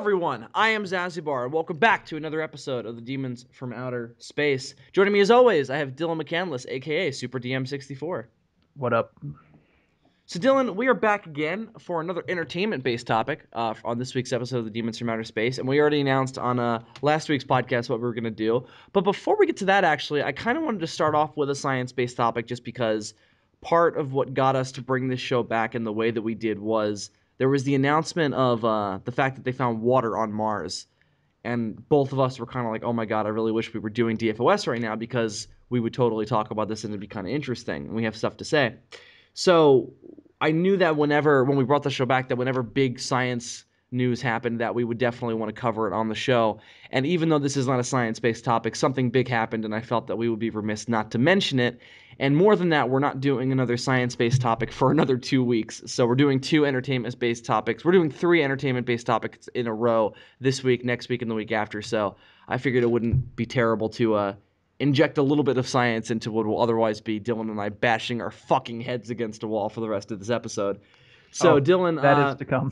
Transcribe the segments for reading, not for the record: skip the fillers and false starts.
everyone, I am Zazubaar, and welcome back to another episode of The Demons from Outer Space. Joining me as always, I have Dylan McCandless, aka SuperDM64. What up? So Dylan, we are back again for another entertainment-based topic on this week's episode of The Demons from Outer Space, and we already announced on last week's podcast what we were going to do. But before we get to that, actually, I kind of wanted to start off with a science-based topic just because part of what got us to bring this show back in the way that we did was there was the announcement of the fact that they found water on Mars. And both of us were kind of like, oh my god, I really wish we were doing DFOS right now because we would totally talk about this and it'd be kind of interesting. And we have stuff to say. So I knew that when we brought the show back, that whenever big science news happened, that we would definitely want to cover it on the show. And even though this is not a science-based topic, something big happened and I felt that we would be remiss not to mention it. And more than that, we're not doing another science-based topic for another 2 weeks. So we're doing two entertainment-based topics. We're doing three entertainment-based topics in a row this week, next week, and the week after. So I figured it wouldn't be terrible to inject a little bit of science into what will otherwise be Dylan and I bashing our fucking heads against a wall for the rest of this episode. So Dylan... that is to come.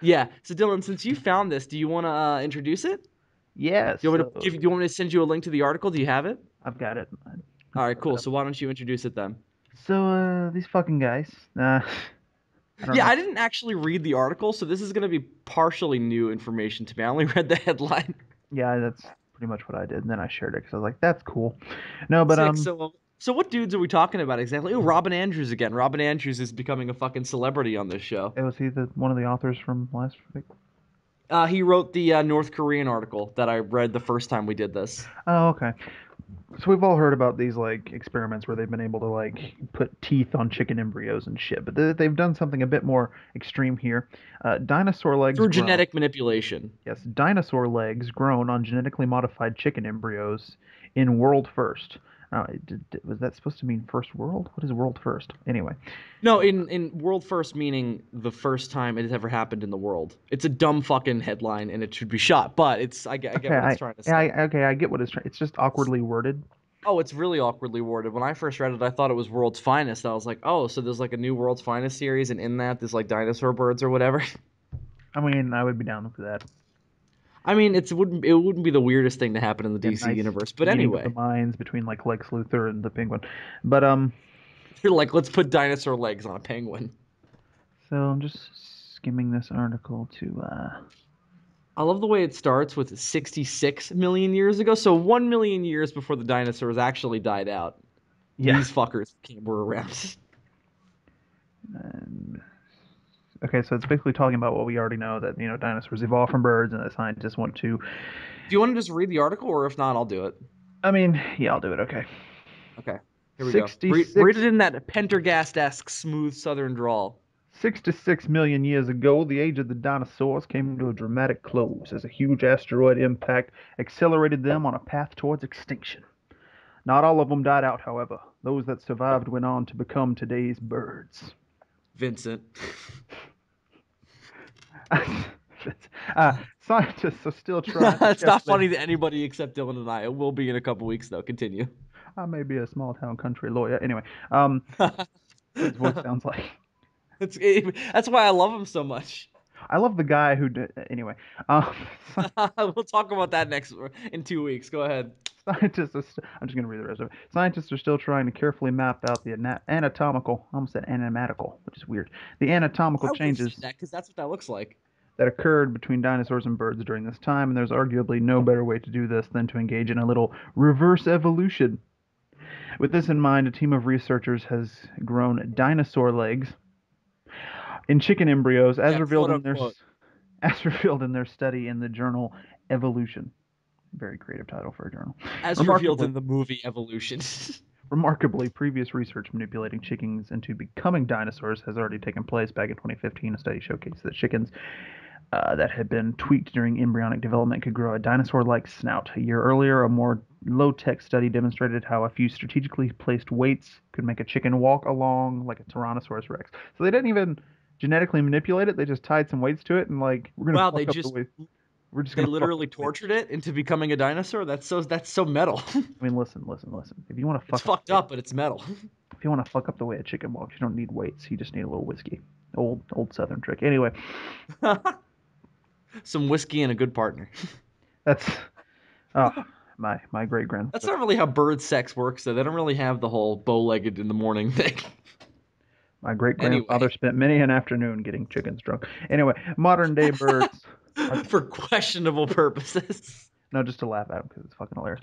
Yeah. So Dylan, since you found this, do you want to introduce it? Yes. Do you want me to send you a link to the article? Do you have it? I've got it. All right, cool. So why don't you introduce it then? So these fucking guys. I didn't actually read the article, so this is going to be partially new information to me. I only read the headline. Yeah, that's pretty much what I did, and then I shared it because I was like, that's cool. No, but So what dudes are we talking about exactly? Oh, Robin Andrews again. Robin Andrews is becoming a fucking celebrity on this show. Was he one of the authors from last week? He wrote the North Korean article that I read the first time we did this. Oh, okay. So we've all heard about these, like, experiments where they've been able to, like, put teeth on chicken embryos and shit. But they've done something a bit more extreme here. Dinosaur legs through genetic manipulation. Yes, dinosaur legs grown on genetically modified chicken embryos in world first. Was that supposed to mean first world? What is world first? Anyway. No, in world first meaning the first time it has ever happened in the world. It's a dumb fucking headline and it should be shot, but I get what it's trying to say. I get what it's trying. It's just awkwardly worded. Oh, it's really awkwardly worded. When I first read it, I thought it was World's Finest. I was like, oh, so there's like a new World's Finest series and in that there's like dinosaur birds or whatever. I mean, I would be down for that. I mean, it wouldn't be the weirdest thing to happen in the DC universe, but anyway. The lines between like Lex Luthor and the Penguin, but they're like, let's put dinosaur legs on a penguin. So I'm just skimming this article to. I love the way it starts with 66 million years ago, so 1 million years before the dinosaurs actually died out. Yeah. These fuckers were around. And... okay, so it's basically talking about what we already know, that, you know, dinosaurs evolved from birds and that scientists want to... Do you want to just read the article, or if not, I'll do it? I mean, yeah, I'll do it, okay. Okay, here we go. Read it in that Pendergast-esque smooth southern drawl. 6 to 6 million years ago, the age of the dinosaurs came to a dramatic close as a huge asteroid impact accelerated them on a path towards extinction. Not all of them died out, however. Those that survived went on to become today's birds. Vincent. Scientists are still trying. It's not funny to anybody except Dylan and I. It will be in a couple weeks, though. Continue. I may be a small-town country lawyer. Anyway, that's what it sounds like. That's why I love him so much. I love the guy who did... Anyway. We'll talk about that in 2 weeks. Go ahead. Scientists are I'm just going to read the rest of it. Scientists are still trying to carefully map out the anatomical... I almost said animatical, which is weird. The anatomical changes... because that's what that looks like. ...that occurred between dinosaurs and birds during this time, and there's arguably no better way to do this than to engage in a little reverse evolution. With this in mind, a team of researchers has grown dinosaur legs in chicken embryos, as revealed in their study in the journal Evolution. Very creative title for a journal. As revealed in the movie Evolution. Remarkably, previous research manipulating chickens into becoming dinosaurs has already taken place. Back in 2015, a study showcased that chickens that had been tweaked during embryonic development could grow a dinosaur-like snout. A year earlier, a more low-tech study demonstrated how a few strategically placed weights could make a chicken walk along like a Tyrannosaurus Rex. So they didn't even genetically manipulate it. They just tied some weights to it and like, we're going to fuck up the weights. They literally tortured it into becoming a dinosaur. That's so metal. I mean, listen. If you want to fuck, it's fucked up, but it's metal. If you want to fuck up the way a chicken walks, you don't need weights. You just need a little whiskey. Old southern trick. Anyway, Some whiskey and a good partner. That's my great grandfather. That's not really how bird sex works, though. They don't really have the whole bow-legged in the morning thing. My great grandfather spent many an afternoon getting chickens drunk. Anyway, modern day birds for questionable purposes. No, just to laugh at them because it's fucking hilarious.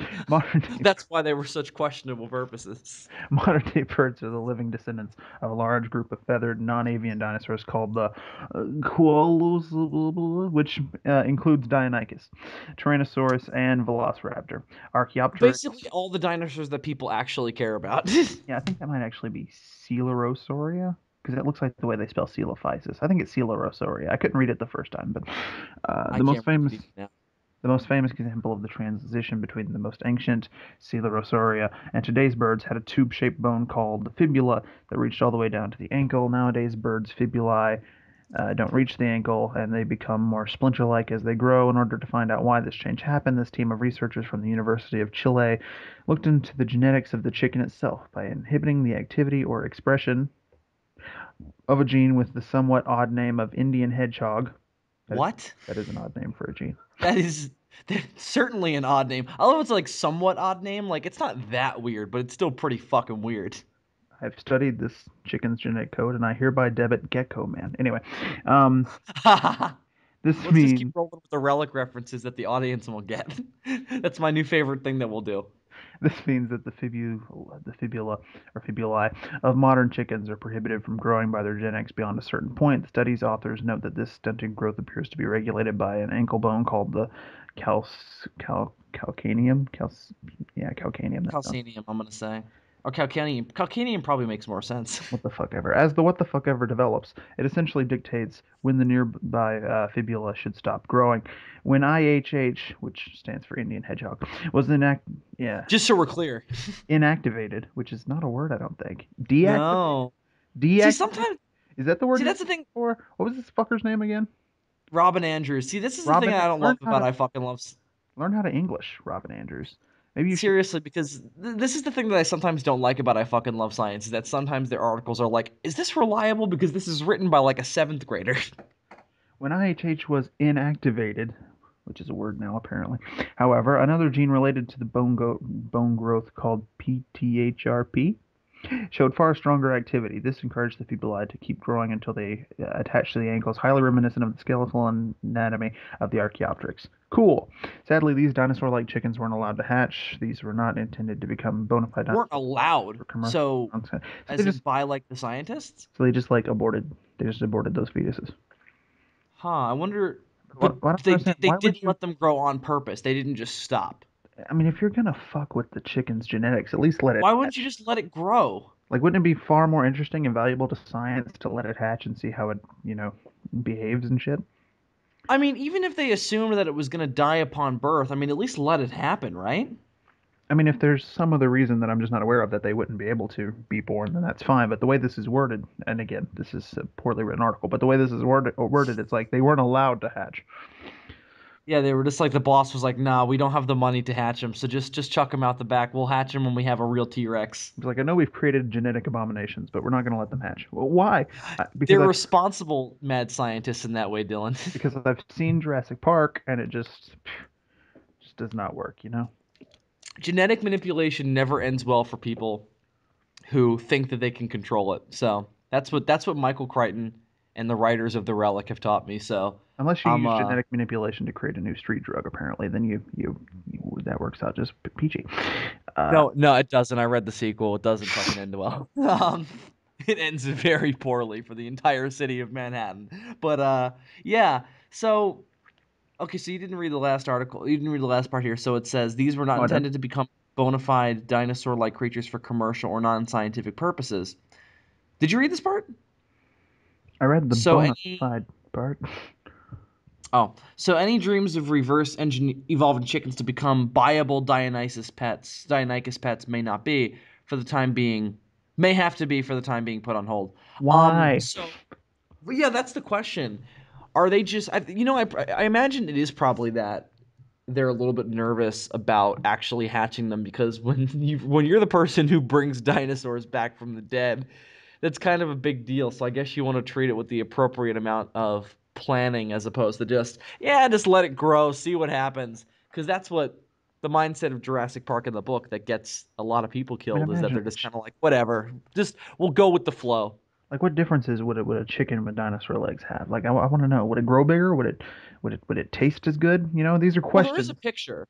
That's why they were such questionable purposes. Modern day birds are the living descendants of a large group of feathered, non-avian dinosaurs called the Coelurosauria, which includes Deinonychus, Tyrannosaurus, and Velociraptor. Archaeopteryx. Basically all the dinosaurs that people actually care about. Yeah, I think that might actually be Coelurosauria. Because it looks like the way they spell coelophysis. I think it's Coelurosauria. I couldn't read it the first time, but the most famous example of the transition between the most ancient Coelurosauria and today's birds had a tube-shaped bone called the fibula that reached all the way down to the ankle. Nowadays, birds' fibulae don't reach the ankle, and they become more splinter-like as they grow. In order to find out why this change happened, this team of researchers from the University of Chile looked into the genetics of the chicken itself by inhibiting the activity or expression of a gene with the somewhat odd name of Indian Hedgehog. That is an odd name for a gene. That is certainly an odd name. I love it's like somewhat odd name. Like, it's not that weird, but it's still pretty fucking weird. I've studied this chicken's genetic code, and I hereby debit Gecko Man. Anyway, let's just keep rolling with the relic references that the audience will get. That's my new favorite thing that we'll do. This means that the fibula or fibulae of modern chickens are prohibited from growing by their genetics beyond a certain point. The study's authors note that this stunted growth appears to be regulated by an ankle bone called the calcaneum. Calcaneum. Calcaneum, I'm going to say. Or calcaneum. Calcaneum probably makes more sense. What the fuck ever. As the what the fuck ever develops, it essentially dictates when the nearby fibula should stop growing. When IHH, which stands for Indian Hedgehog, was just so we're clear. Inactivated, which is not a word, I don't think. Deactivated. No. See, sometimes... Is that the word? See, that's the thing. For what was this fucker's name again? Robin Andrews. See, this is the thing I don't love about I fucking love. Learn how to English, Robin Andrews. Seriously, because this is the thing that I sometimes don't like about I fucking love science, is that sometimes their articles are like, is this reliable? Because this is written by like a seventh grader. When IHH was inactivated, which is a word now apparently, however, another gene related to the bone growth called PTHRP showed far stronger activity. This encouraged the fibulae to keep growing until they attach to the ankles, highly reminiscent of the skeletal anatomy of the Archaeopteryx. Cool. Sadly, these dinosaur-like chickens weren't allowed to hatch. These were not intended to become bona fide dinosaurs. Weren't allowed. So as just by like the scientists. So they just like aborted. They just aborted those fetuses. Huh. I wonder. They didn't let them grow on purpose. They didn't just stop. I mean, if you're gonna fuck with the chicken's genetics, at least let it. Why wouldn't you just let it grow? Like, wouldn't it be far more interesting and valuable to science to let it hatch and see how it, you know, behaves and shit? I mean, even if they assumed that it was going to die upon birth, I mean, at least let it happen, right? I mean, if there's some other reason that I'm just not aware of that they wouldn't be able to be born, then that's fine. But the way this is worded, and again, this is a poorly written article, but the way this is worded, it's like they weren't allowed to hatch. Yeah, they were just like the boss was like, nah, we don't have the money to hatch them, so just chuck them out the back. We'll hatch them when we have a real T-Rex. It's like, I know we've created genetic abominations, but we're not going to let them hatch. Well, why? They're responsible mad scientists in that way, Dylan. Because I've seen Jurassic Park, and it just does not work, you know? Genetic manipulation never ends well for people who think that they can control it. So that's what Michael Crichton and the writers of The Relic have taught me, so... Unless you use genetic manipulation to create a new street drug, apparently, then you that works out just peachy. No, it doesn't. I read the sequel. It doesn't fucking end well. It ends very poorly for the entire city of Manhattan. But yeah, so okay, so you didn't read the last article. You didn't read the last part here. So it says these were not intended to become bona fide dinosaur-like creatures for commercial or non-scientific purposes. Did you read this part? I read the bona fide part. Oh, so any dreams of reverse evolving chickens to become viable Deinonychus pets may not be for the time being, may have to be for the time being put on hold. Why? Yeah, that's the question. Are they just, I imagine it is probably that they're a little bit nervous about actually hatching them, because when you're the person who brings dinosaurs back from the dead, that's kind of a big deal. So I guess you want to treat it with the appropriate amount of planning as opposed to just, yeah, just let it grow, see what happens. Because that's what the mindset of Jurassic Park in the book that gets a lot of people killed, is that they're just kind of like, whatever, just we'll go with the flow. Like, what differences would a chicken with dinosaur legs have? Like, I want to know. Would it grow bigger? Would it taste as good? You know, these are questions. Well, there is a picture.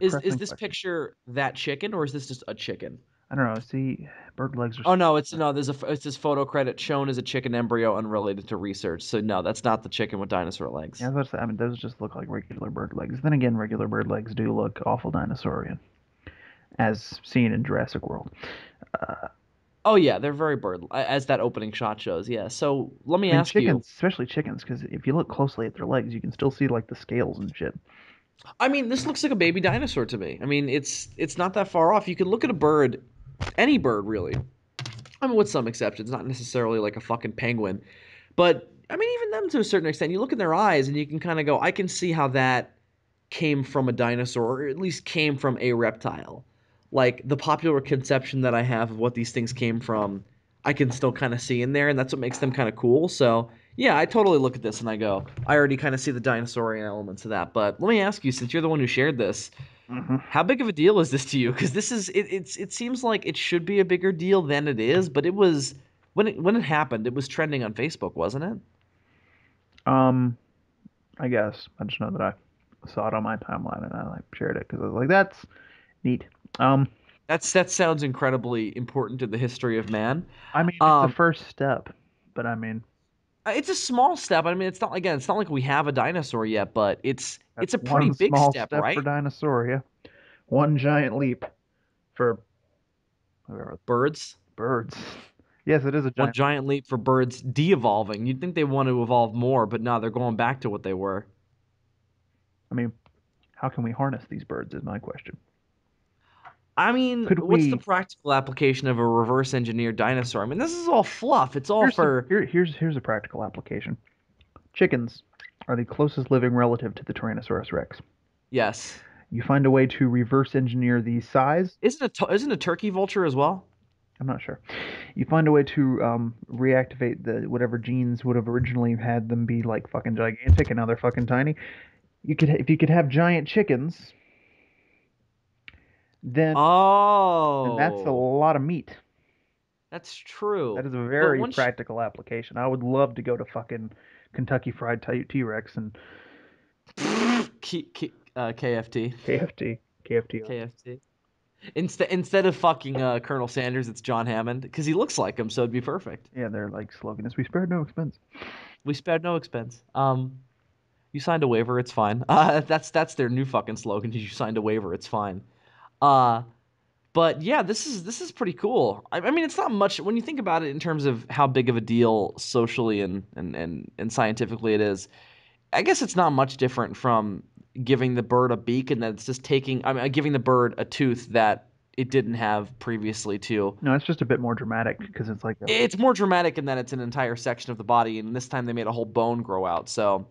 Is this picture that chicken, or is this just a chicken? I don't know. See, bird legs are... Oh, no, it's this photo credit shown as a chicken embryo unrelated to research. So, no, that's not the chicken with dinosaur legs. Yeah, I mean, those just look like regular bird legs. Then again, regular bird legs do look awful dinosaurian, as seen in Jurassic World. Oh, yeah, they're very bird, as that opening shot shows, yeah. So let me ask chickens, you... Especially chickens, because if you look closely at their legs, you can still see, like, the scales and shit. I mean, this looks like a baby dinosaur to me. I mean, it's not that far off. You can look at a bird, any bird, really. I mean, with some exceptions, not necessarily like a fucking penguin. But, I mean, even them to a certain extent, you look in their eyes and you can kind of go, I can see how that came from a dinosaur, or at least came from a reptile. Like, the popular conception that I have of what these things came from, I can still kind of see in there, and that's what makes them kind of cool. So, yeah, I totally look at this and I go, I already kind of see the dinosaurian elements of that. But let me ask you, since you're the one who shared this, how big of a deal is this to you? Because this is it seems like it should be a bigger deal than it is, but it was when it happened, it was trending on Facebook, wasn't it? I guess. I just know that I saw it on my timeline and I like shared it because I was like, that's neat. That sounds incredibly important to the history of man. I mean, it's the first step, but I mean, it's a small step. I mean, it's not like we have a dinosaur yet, but it's a pretty big step, right? For Dinosauria, one giant leap for birds. Birds. Yes, it is a giant. One giant leap for birds de-evolving. You'd think they want to evolve more, but no, they're going back to what they were. I mean, how can we harness these birds is my question. I mean, what's the practical application of a reverse-engineered dinosaur? I mean, this is all fluff. It's all here's a practical application. Chickens are the closest living relative to the Tyrannosaurus rex. Yes. You find a way to reverse-engineer the size. Isn't a turkey vulture as well? I'm not sure. You find a way to reactivate the whatever genes would have originally had them be like fucking gigantic, and now they're fucking tiny. If you could have giant chickens. Then that's a lot of meat. That's true. That is a very practical application. I would love to go to fucking Kentucky Fried T-Rex and... KFT. Instead of fucking Colonel Sanders, it's John Hammond, because he looks like him, so it'd be perfect. Yeah, their like slogan is, we spared no expense. You signed a waiver, it's fine. That's their new fucking slogan, you signed a waiver, it's fine. But yeah, this is pretty cool. I mean, it's not much when you think about it in terms of how big of a deal socially and scientifically it is. I guess it's not much different from giving the bird a beak and that it's just giving the bird a tooth that it didn't have previously too. No, it's just a bit more dramatic because it's like it's more dramatic in that it's an entire section of the body, and this time they made a whole bone grow out. So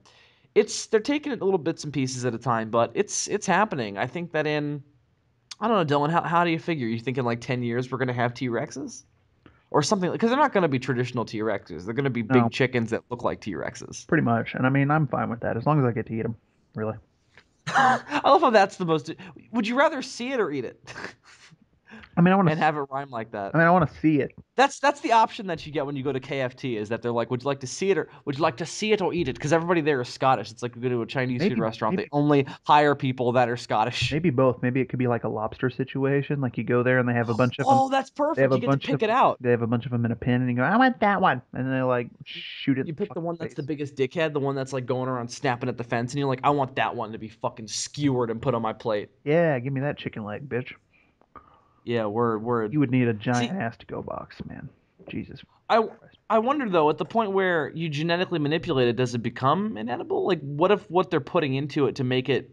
they're taking it little bits and pieces at a time, but it's happening. I think that I don't know, Dylan, how do you figure? You think in like 10 years we're going to have T-Rexes? Or something? Because they're not going to be traditional T-Rexes. They're going to be big chickens that look like T-Rexes. Pretty much. And I mean, I'm fine with that as long as I get to eat them, really. I love how that's the most... Would you rather see it or eat it? I mean, I want to... And have it rhyme like that. I mean, I want to see it. That's the option that you get when you go to KFT, is that they're like, would you like to see it or eat it? Because everybody there is Scottish. It's like you go to a Chinese food restaurant. They only hire people that are Scottish. Maybe both. Maybe it could be like a lobster situation. Like you go there and they have a bunch of them. Oh, that's perfect. They have you get to pick it out. They have a bunch of them in a pen and you go, I want that one. And then they like shoot it. You pick the one that's the biggest dickhead, the one that's like going around snapping at the fence, and you're like, I want that one to be fucking skewered and put on my plate. Yeah, give me that chicken leg, bitch. Yeah, word. You would need a giant ass-to-go box, man. Jesus. I wonder, though, at the point where you genetically manipulate it, does it become inedible? Like, what if what they're putting into it to make it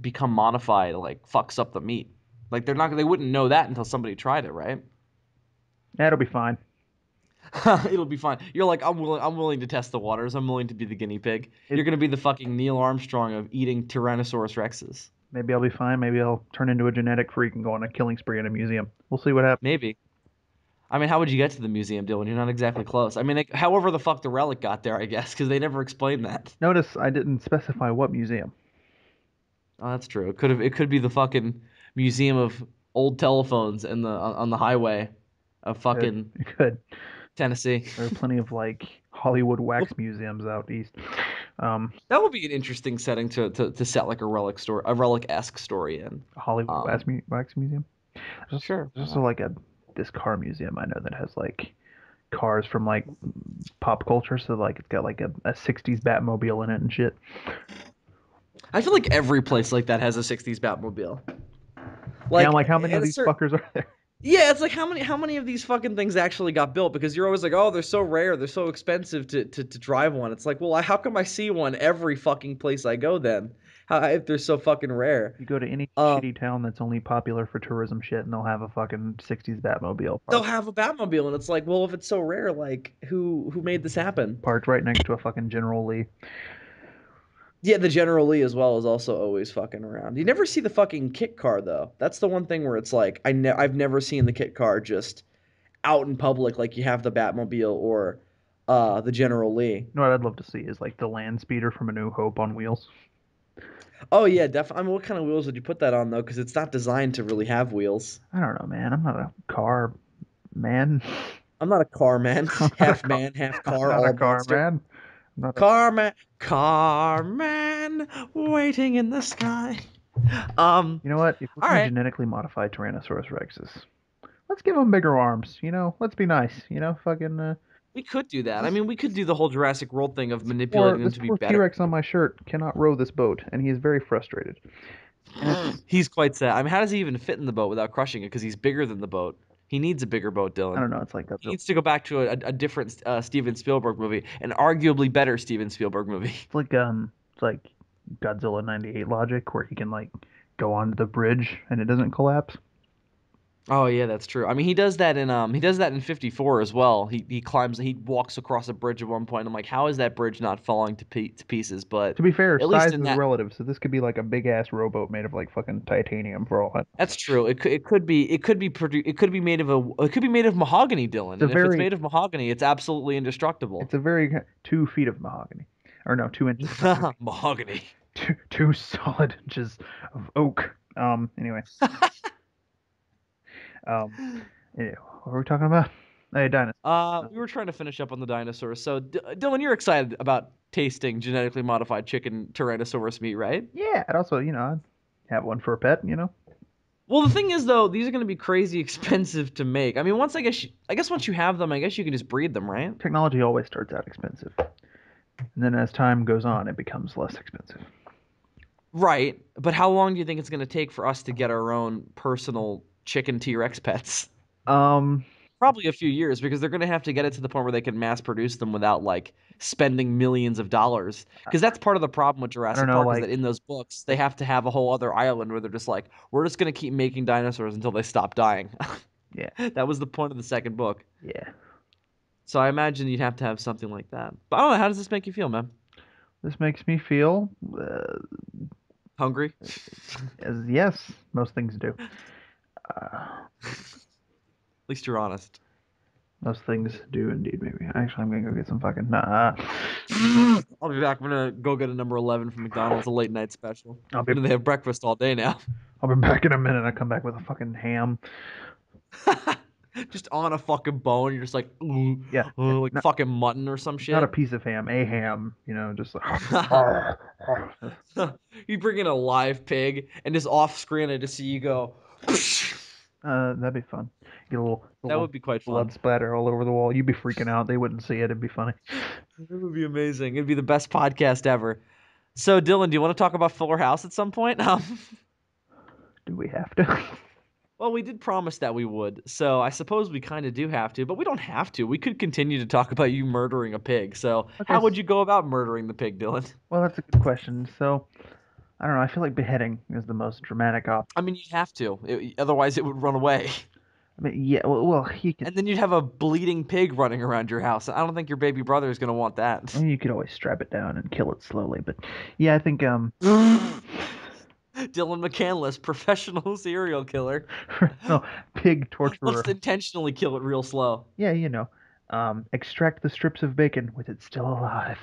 become modified, like, fucks up the meat? Like, they wouldn't know that until somebody tried it, right? That'll be fine. It'll be fine. You're like, I'm willing to test the waters. I'm willing to be the guinea pig. You're going to be the fucking Neil Armstrong of eating Tyrannosaurus rexes. Maybe I'll be fine. Maybe I'll turn into a genetic freak and go on a killing spree in a museum. We'll see what happens. Maybe. I mean, how would you get to the museum, Dylan? You're not exactly close. I mean, however the fuck the relic got there, I guess, because they never explained that. Notice I didn't specify what museum. Oh, that's true. It could be the fucking museum of old telephones in the on the highway of fucking it could. Tennessee. There are plenty of like Hollywood wax museums out east. That would be an interesting setting to set like a relic story, a relic-esque story in. A Hollywood wax museum? Sure. There's also like this car museum I know that has like cars from like pop culture, so like it's got like a 60s Batmobile in it and shit. I feel like every place like that has a 60s Batmobile. Like, yeah, I'm like, how many of these fuckers are there? Yeah, it's like how many of these fucking things actually got built? Because you're always like, oh, they're so rare, they're so expensive to drive one. It's like, well, how come I see one every fucking place I go then? If they're so fucking rare. You go to any shitty town that's only popular for tourism shit, and they'll have a fucking 60s Batmobile. They'll have a Batmobile, and it's like, well, if it's so rare, like, who made this happen? Parked right next to a fucking General Lee. Yeah, the General Lee as well is also always fucking around. You never see the fucking kit car, though. That's the one thing where it's like, I've never seen the kit car just out in public like you have the Batmobile or the General Lee. No, what I'd love to see is like the Land Speeder from A New Hope on wheels. Oh, yeah, definitely. I mean, what kind of wheels would you put that on, though? Because it's not designed to really have wheels. I don't know, man. I'm not a car man. I'm not a car man. Half man, half car. I'm not a car man. Carman waiting in the sky. You know what? If we can genetically modify Tyrannosaurus Rexes, let's give them bigger arms. You know, let's be nice. You know, fucking. We could do that. I mean, we could do the whole Jurassic World thing of manipulating them to be better. This poor T-Rex on my shirt cannot row this boat, and he is very frustrated. He's quite sad. I mean, how does he even fit in the boat without crushing it? Because he's bigger than the boat. He needs a bigger boat, Dylan. I don't know. It's like that. He needs to go back to a different Steven Spielberg movie, an arguably better Steven Spielberg movie. It's like Godzilla '98 logic, where he can like go onto the bridge and it doesn't collapse. Oh yeah, that's true. I mean, he does that in '54 as well. He walks across a bridge at one point. I'm like, how is that bridge not falling to pieces? But to be fair, size is relative. So this could be like a big ass rowboat made of like fucking titanium for all that. That's true. It could be made of mahogany, Dylan. And if it's made of mahogany, it's absolutely indestructible. It's a very 2 feet of mahogany, or no, 2 inches. Mahogany. Two solid inches of oak. Anyway. What were we talking about? Hey, dinosaurs. We were trying to finish up on the dinosaurs. So, Dylan, you're excited about tasting genetically modified chicken Tyrannosaurus meat, right? Yeah, and also, you know, I'd have one for a pet, you know. Well, the thing is, though, these are going to be crazy expensive to make. I mean, I guess once you have them, I guess you can just breed them, right? Technology always starts out expensive, and then as time goes on, it becomes less expensive. Right, but how long do you think it's going to take for us to get our own personal chicken T-Rex pets? Probably a few years, because they're going to have to get it to the point where they can mass produce them without like spending millions of dollars, because that's part of the problem with Jurassic Park, like, is that in those books they have to have a whole other island where they're just like, we're just going to keep making dinosaurs until they stop dying. Yeah, that was the point of the second book. Yeah, so I imagine you'd have to have something like that. But I don't know, how does this make you feel, man? This makes me feel hungry. Yes, most things do. At least you're honest. Most things do indeed, maybe. Actually, I'm going to go get some fucking... Nah. I'll be back. I'm going to go get a number 11 from McDonald's, a late night special. They have breakfast all day now. I'll be back in a minute. I come back with a fucking ham. Just on a fucking bone. You're just like... Ooh, yeah. Ooh, like not, fucking mutton or some shit. Not a piece of ham. A ham. You know, just like... You bring in a live pig, and just off screen, I just see you go... That'd be fun. Get a little would be quite fun. Blood splatter all over the wall. You'd be freaking out. They wouldn't see it. It'd be funny. It would be amazing. It'd be the best podcast ever. So, Dylan, do you want to talk about Fuller House at some point? Do we have to? Well, we did promise that we would, so I suppose we kind of do have to, but we don't have to. We could continue to talk about you murdering a pig. So, okay, how would you go about murdering the pig, Dylan? Well, that's a good question. So... I don't know. I feel like beheading is the most dramatic option. I mean, you'd have to. Otherwise, it would run away. I mean, yeah. Well, he could... And then you'd have a bleeding pig running around your house. I don't think your baby brother is going to want that. I mean, you could always strap it down and kill it slowly. But yeah, I think... Dylan McCandless, professional serial killer. No, pig torturer. Let's intentionally kill it real slow. Yeah, you know. Extract the strips of bacon with it still alive.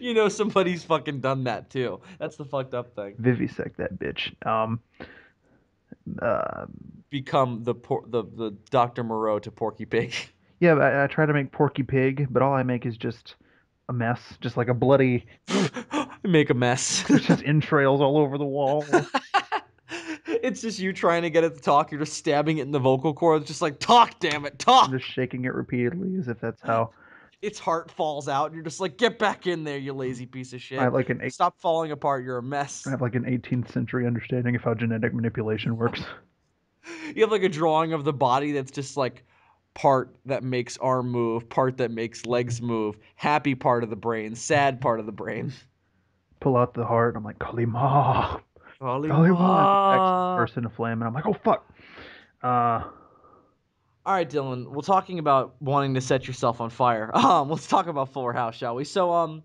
You know somebody's fucking done that too. That's the fucked up thing. Vivisect that bitch. Become the Dr. Moreau to Porky Pig. Yeah, I try to make Porky Pig, but all I make is just a mess, just like a bloody. Make a mess. There's just entrails all over the wall. It's just you trying to get it to talk. You're just stabbing it in the vocal cords. Just like, talk, damn it, talk. I'm just shaking it repeatedly as if that's how. Its heart falls out. And you're just like, get back in there, you lazy piece of shit. I have like an Stop falling apart. You're a mess. I have like an 18th century understanding of how genetic manipulation works. You have like a drawing of the body that's just like part that makes arm move, part that makes legs move, happy part of the brain, sad part of the brain. Pull out the heart, and I'm like, Kalima. Kalima. Burst into flame, and I'm like, oh, fuck. All right, Dylan, we're talking about wanting to set yourself on fire. Let's talk about Fuller House, shall we? So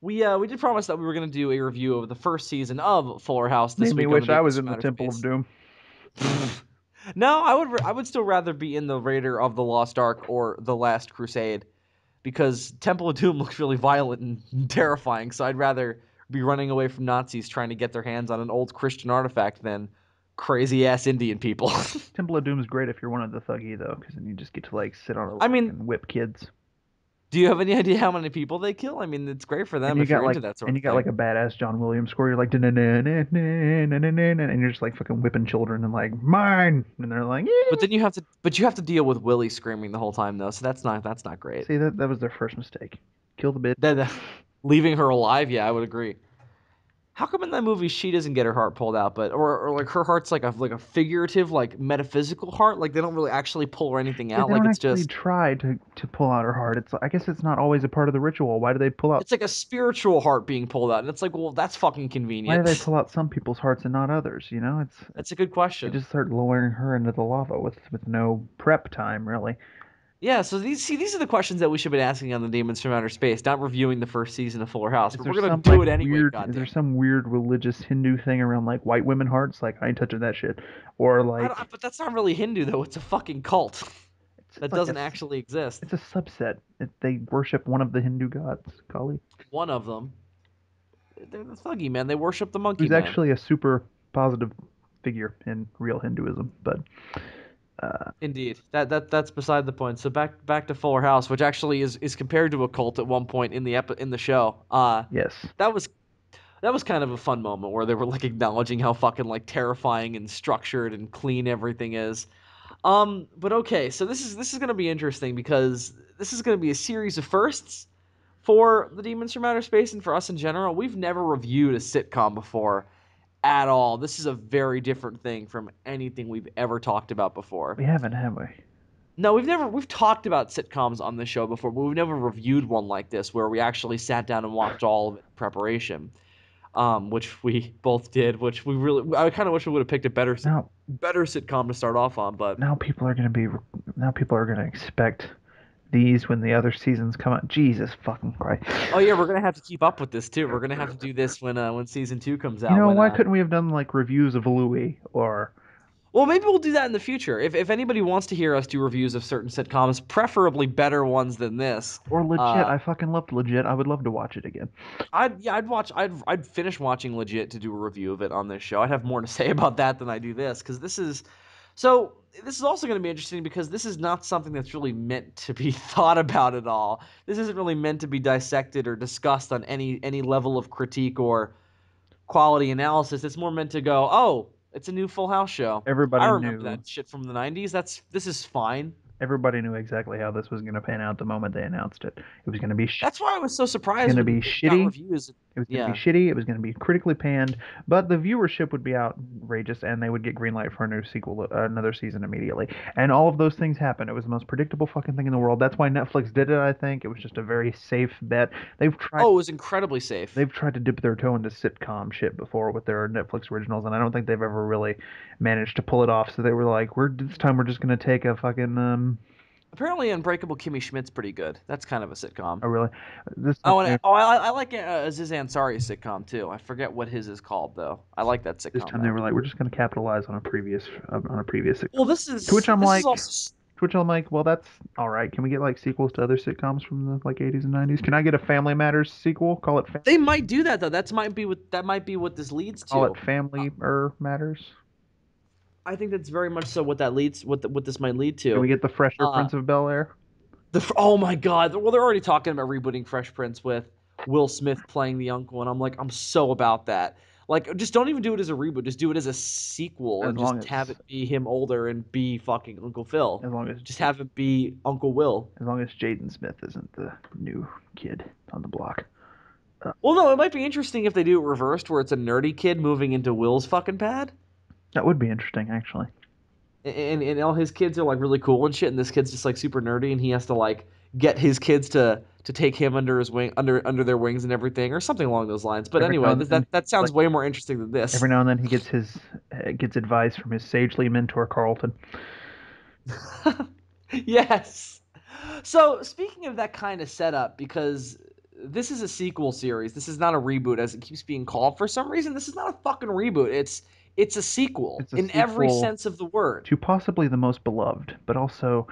we did promise that we were going to do a review of the first season of Fuller House this week. I wish I was in the Temple of Doom. No, I would still rather be in the Raider of the Lost Ark or the Last Crusade, because Temple of Doom looks really violent and terrifying, so I'd rather be running away from Nazis trying to get their hands on an old Christian artifact than crazy-ass Indian people. Temple of Doom is great if you're one of the thuggy, though, because then you just get to, like, sit on a rock and whip kids. Do you have any idea how many people they kill? I mean, it's great for them if you're into that sort of thing. And you got, like, a badass John Williams score. You're like, and you're just, like, fucking whipping children and, like, mine! And they're like, yeah. But then you have to deal with Willie screaming the whole time, though, so that's not great. See, that was their first mistake. Kill the bitch. Leaving her alive, yeah, I would agree. How come in that movie she doesn't get her heart pulled out, but or like her heart's like a figurative, like metaphysical heart? Like they don't really actually pull or anything out. They don't actually try to pull out her heart. It's I guess it's not always a part of the ritual. Why do they pull out? It's like a spiritual heart being pulled out, and it's like, well, that's fucking convenient. Why do they pull out some people's hearts and not others? You know, that's a good question. They just start lowering her into the lava with no prep time, really. Yeah, so these are the questions that we should have been asking on The Demons from Outer Space, not reviewing the first season of Fuller House. But we're going to do it anyway, goddamn. Is there some weird religious Hindu thing around, like, white women hearts? Like, I ain't touching that shit. Or, like... But that's not really Hindu, though. It's a fucking cult that doesn't actually exist. It's a subset. They worship one of the Hindu gods, Kali. One of them. They're the thuggy, man. They worship the monkey man. He's actually a super positive figure in real Hinduism, but... Indeed, that's beside the point. So back to Fuller House, which actually is compared to a cult at one point in the show. Yes, that was kind of a fun moment where they were like acknowledging how fucking like terrifying and structured and clean everything is. But okay, so this is gonna be interesting because this is gonna be a series of firsts for The Demons from Outer Space and for us in general. We've never reviewed a sitcom before. At all. This is a very different thing from anything we've ever talked about before. We haven't, have we? No, we've talked about sitcoms on this show before, but we've never reviewed one like this where we actually sat down and watched all of it in preparation, which we both did, which we really... I kind of wish we would have picked a better sitcom to start off on, but... Now people are going to expect these when the other seasons come out. Jesus fucking Christ. Oh yeah, we're gonna have to keep up with this too. We're gonna have to do this when season 2 comes out. You know, why couldn't we have done like reviews of Louie or? Well, maybe we'll do that in the future. If anybody wants to hear us do reviews of certain sitcoms, preferably better ones than this. Or Legit, I fucking loved Legit. I would love to watch it again. I'd finish watching Legit to do a review of it on this show. I'd have more to say about that than I do this because this is. So this is also going to be interesting because this is not something that's really meant to be thought about at all. This isn't really meant to be dissected or discussed on any level of critique or quality analysis. It's more meant to go, oh, it's a new Full House show. Everybody knew. I remember that shit from the 90s. This is fine. Everybody knew exactly how this was going to pan out the moment they announced it. It was going to be shitty. That's why I was so surprised. It was going to be shitty. It was going to be shitty. It was going to be critically panned. But the viewership would be outrageous, and they would get green light for a new sequel, another season immediately. And all of those things happened. It was the most predictable fucking thing in the world. That's why Netflix did it, I think. It was just a very safe bet. They've tried. Oh, it was incredibly safe. They've tried to dip their toe into sitcom shit before with their Netflix originals, and I don't think they've ever really managed to pull it off. So they were like, this time we're just going to take a fucking... Apparently, Unbreakable Kimmy Schmidt's pretty good. That's kind of a sitcom. Oh, really? I like Aziz Ansari's sitcom, too. I forget what his is called, though. I like that sitcom. This time, they were like, we're just going to capitalize on a previous sitcom. Well, this is... To which I'm like, well, that's all right. Can we get, like, sequels to other sitcoms from the, like, 80s and 90s? Can I get a Family Matters sequel? Call it... They might do that, though. That might be what this leads to. Call it Family Matters. I think that's very much so what this might lead to. Can we get the Fresh Prince of Bel Air? Oh my God! Well, they're already talking about rebooting Fresh Prince with Will Smith playing the uncle, and I'm like, I'm so about that. Like, just don't even do it as a reboot. Just do it as a sequel, and just have it be him older and be fucking Uncle Phil. As long as just have it be Uncle Will. As long as Jaden Smith isn't the new kid on the block. Well, no, it might be interesting if they do it reversed, where it's a nerdy kid moving into Will's fucking pad. That would be interesting, actually. And all his kids are, like, really cool and shit, and this kid's just, like, super nerdy, and he has to, like, get his kids to take him under his wing, under their wings and everything, or something along those lines. But anyway, that sounds way more interesting than this. Every now and then he gets gets advice from his sagely mentor, Carlton. Yes. So, speaking of that kind of setup, because this is a sequel series. This is not a reboot, as it keeps being called. For some reason, this is not a fucking reboot. It's a sequel in every sense of the word. To possibly the most beloved, but also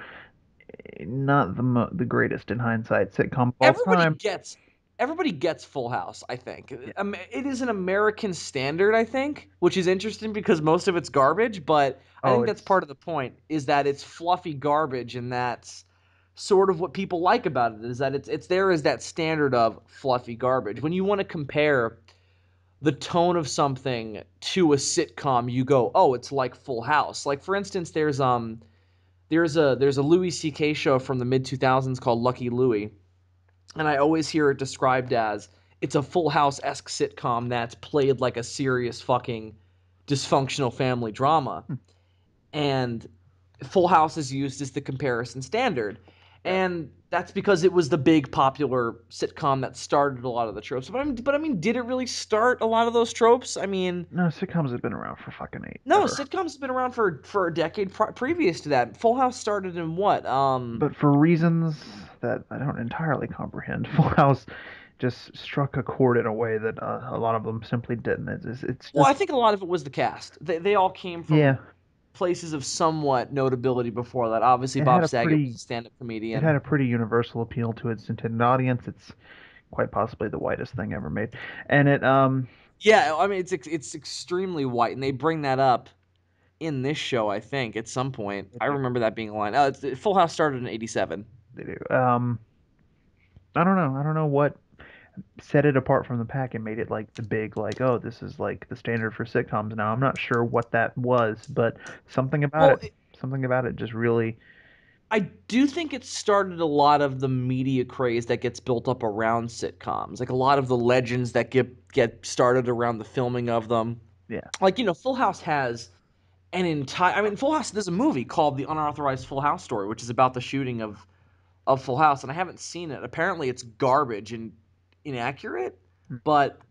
not the greatest in hindsight sitcom of all time. Everybody gets Full House, I think. Yeah. It is an American standard, I think, which is interesting because most of it's garbage, but I think that's part of the point, is that it's fluffy garbage, and that's sort of what people like about it, is that it's there as that standard of fluffy garbage. When you want to compare the tone of something to a sitcom, you go, oh, it's like Full House. Like, for instance, there's a Louis C.K. show from the mid-2000s called Lucky Louie, and I always hear it described as it's a Full House-esque sitcom that's played like a serious fucking dysfunctional family drama. And Full House is used as the comparison standard. And that's because it was the big popular sitcom that started a lot of the tropes. But I mean, did it really start a lot of those tropes? I mean, no, sitcoms have been around for fucking eight. No, ever. Sitcoms have been around for a decade previous to that. Full House started in what? But for reasons that I don't entirely comprehend, Full House just struck a chord in a way that a lot of them simply didn't. Well, I think a lot of it was the cast. They all came from. Yeah. Places of somewhat notability before that. Obviously, Bob Saget was a stand-up comedian. It had a pretty universal appeal to its intended audience. It's quite possibly the whitest thing ever made, and it yeah, I mean it's extremely white, and they bring that up in this show. I think at some point, I remember that being a line. Oh, Full House started in '87. They do. I don't know what set it apart from the pack and made it like the big, like, oh, this is like the standard for sitcoms now. I'm not sure what that was, but something about it just really... I do think it started a lot of the media craze that gets built up around sitcoms. Like, a lot of the legends that get started around the filming of them. Yeah. Like, you know, Full House has an entire... I mean, Full House, there's a movie called The Unauthorized Full House Story, which is about the shooting of Full House, and I haven't seen it. Apparently it's garbage and inaccurate, but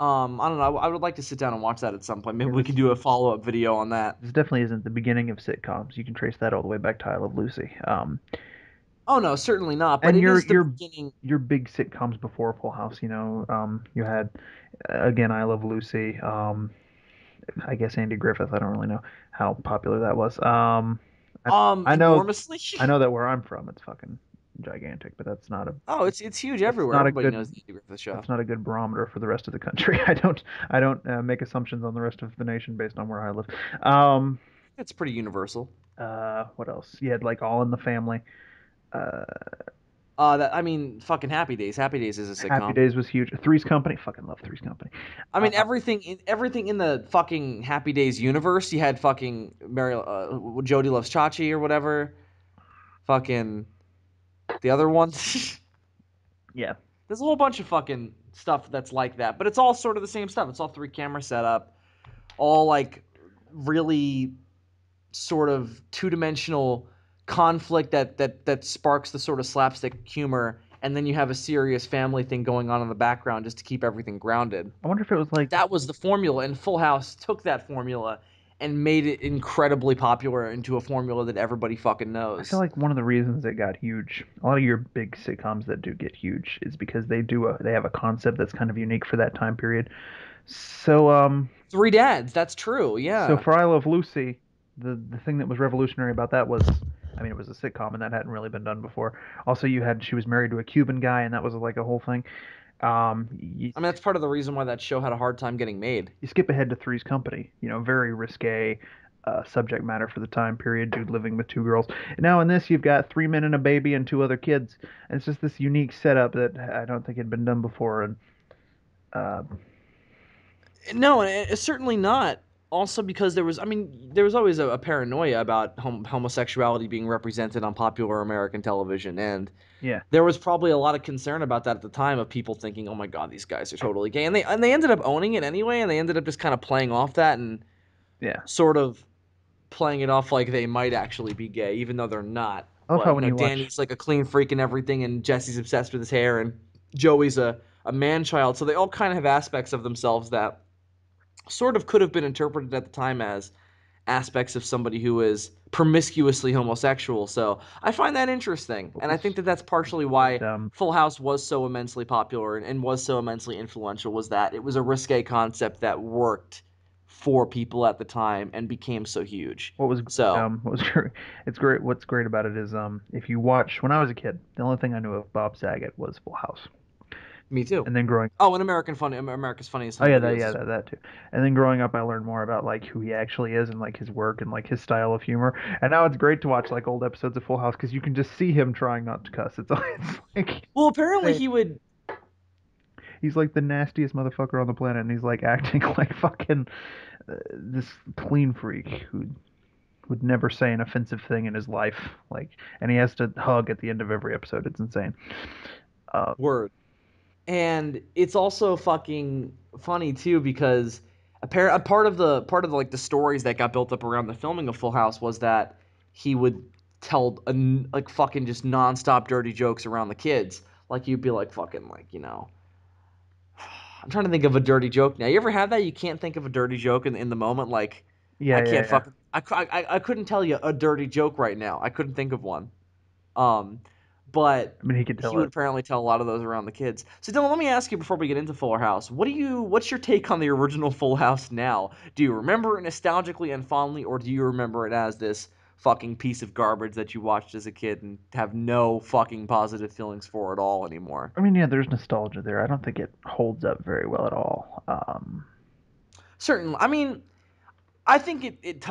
I don't know. I would like to sit down and watch that at some point. Maybe we can do a follow-up video on that. This definitely isn't the beginning of sitcoms. You can trace that all the way back to I Love Lucy. Oh no, certainly not. But it is the beginning. Your big sitcoms before Full House, you know, you had again I Love Lucy. I guess Andy Griffith. I don't really know how popular that was. Enormously. I know that where I'm from, it's fucking gigantic, but that's not a... Oh, it's huge everywhere. Everybody knows the Griffith Show. It's not a good barometer for the rest of the country. I don't make assumptions on the rest of the nation based on where I live. It's pretty universal. What else? You had like All in the Family. Fucking Happy Days. Happy Days is a sitcom. Happy Days was huge. Three's Company. Fucking love Three's Company. I mean, everything in the fucking Happy Days universe. You had fucking Jody Loves Chachi or whatever. Fucking the other one. Yeah. There's a whole bunch of fucking stuff that's like that, but it's all sort of the same stuff. It's all three camera setup, all like really sort of two-dimensional conflict that sparks the sort of slapstick humor, and then you have a serious family thing going on in the background just to keep everything grounded. I wonder if it was like... That was the formula, and Full House took that formula and made it incredibly popular into a formula that everybody fucking knows. I feel like one of the reasons it got huge, a lot of your big sitcoms that do get huge, is because they have a concept that's kind of unique for that time period. So Three Dads, that's true, yeah. So for I Love Lucy, the thing that was revolutionary about that was, I mean, it was a sitcom and that hadn't really been done before. Also, she was married to a Cuban guy, and that was like a whole thing. I mean, that's part of the reason why that show had a hard time getting made. You skip ahead to Three's Company, very risque subject matter for the time period, dude living with two girls. And now in this, you've got three men and a baby and two other kids. And it's just this unique setup that I don't think had been done before. And no, it's certainly not. Also because there was always a paranoia about homosexuality being represented on popular American television. And yeah, there was probably a lot of concern about that at the time, of people thinking, oh my God, these guys are totally gay. And they ended up owning it anyway. And they ended up just kind of playing off that and sort of playing it off like they might actually be gay, even though they're not. I love how when you watch, Danny's like a clean freak and everything, and Jesse's obsessed with his hair, and Joey's a man child. So they all kind of have aspects of themselves that sort of could have been interpreted at the time as aspects of somebody who is promiscuously homosexual. So I find that interesting, and I think that that's partially why Full House was so immensely popular and was so immensely influential, was that it was a risque concept that worked for people at the time and became so huge. It's great. What's great about it is if you watch, when I was a kid, the only thing I knew of Bob Saget was Full House. Me too. And then growing up, and America's Funniest Home Videos. That too. And then growing up, I learned more about like who he actually is and like his work and like his style of humor. And now it's great to watch like old episodes of Full House because you can just see him trying not to cuss. It's like, well, apparently he would. He's like the nastiest motherfucker on the planet, and he's like acting like fucking this clean freak who would never say an offensive thing in his life. Like, and he has to hug at the end of every episode. It's insane. Word. And it's also fucking funny too, because a part of the like the stories that got built up around the filming of Full House was that he would tell like fucking just nonstop dirty jokes around the kids. Like you'd be like fucking like, I'm trying to think of a dirty joke now. You ever have that? You can't think of a dirty joke in the moment. Like I couldn't tell you a dirty joke right now. I couldn't think of one. But I mean, he would apparently tell a lot of those around the kids. So Dylan, let me ask you before we get into Fuller House, what's your take on the original Full House now? Do you remember it nostalgically and fondly, or do you remember it as this fucking piece of garbage that you watched as a kid and have no fucking positive feelings for at all anymore? I mean, yeah, there's nostalgia there. I don't think it holds up very well at all. Certainly. I mean, I think it's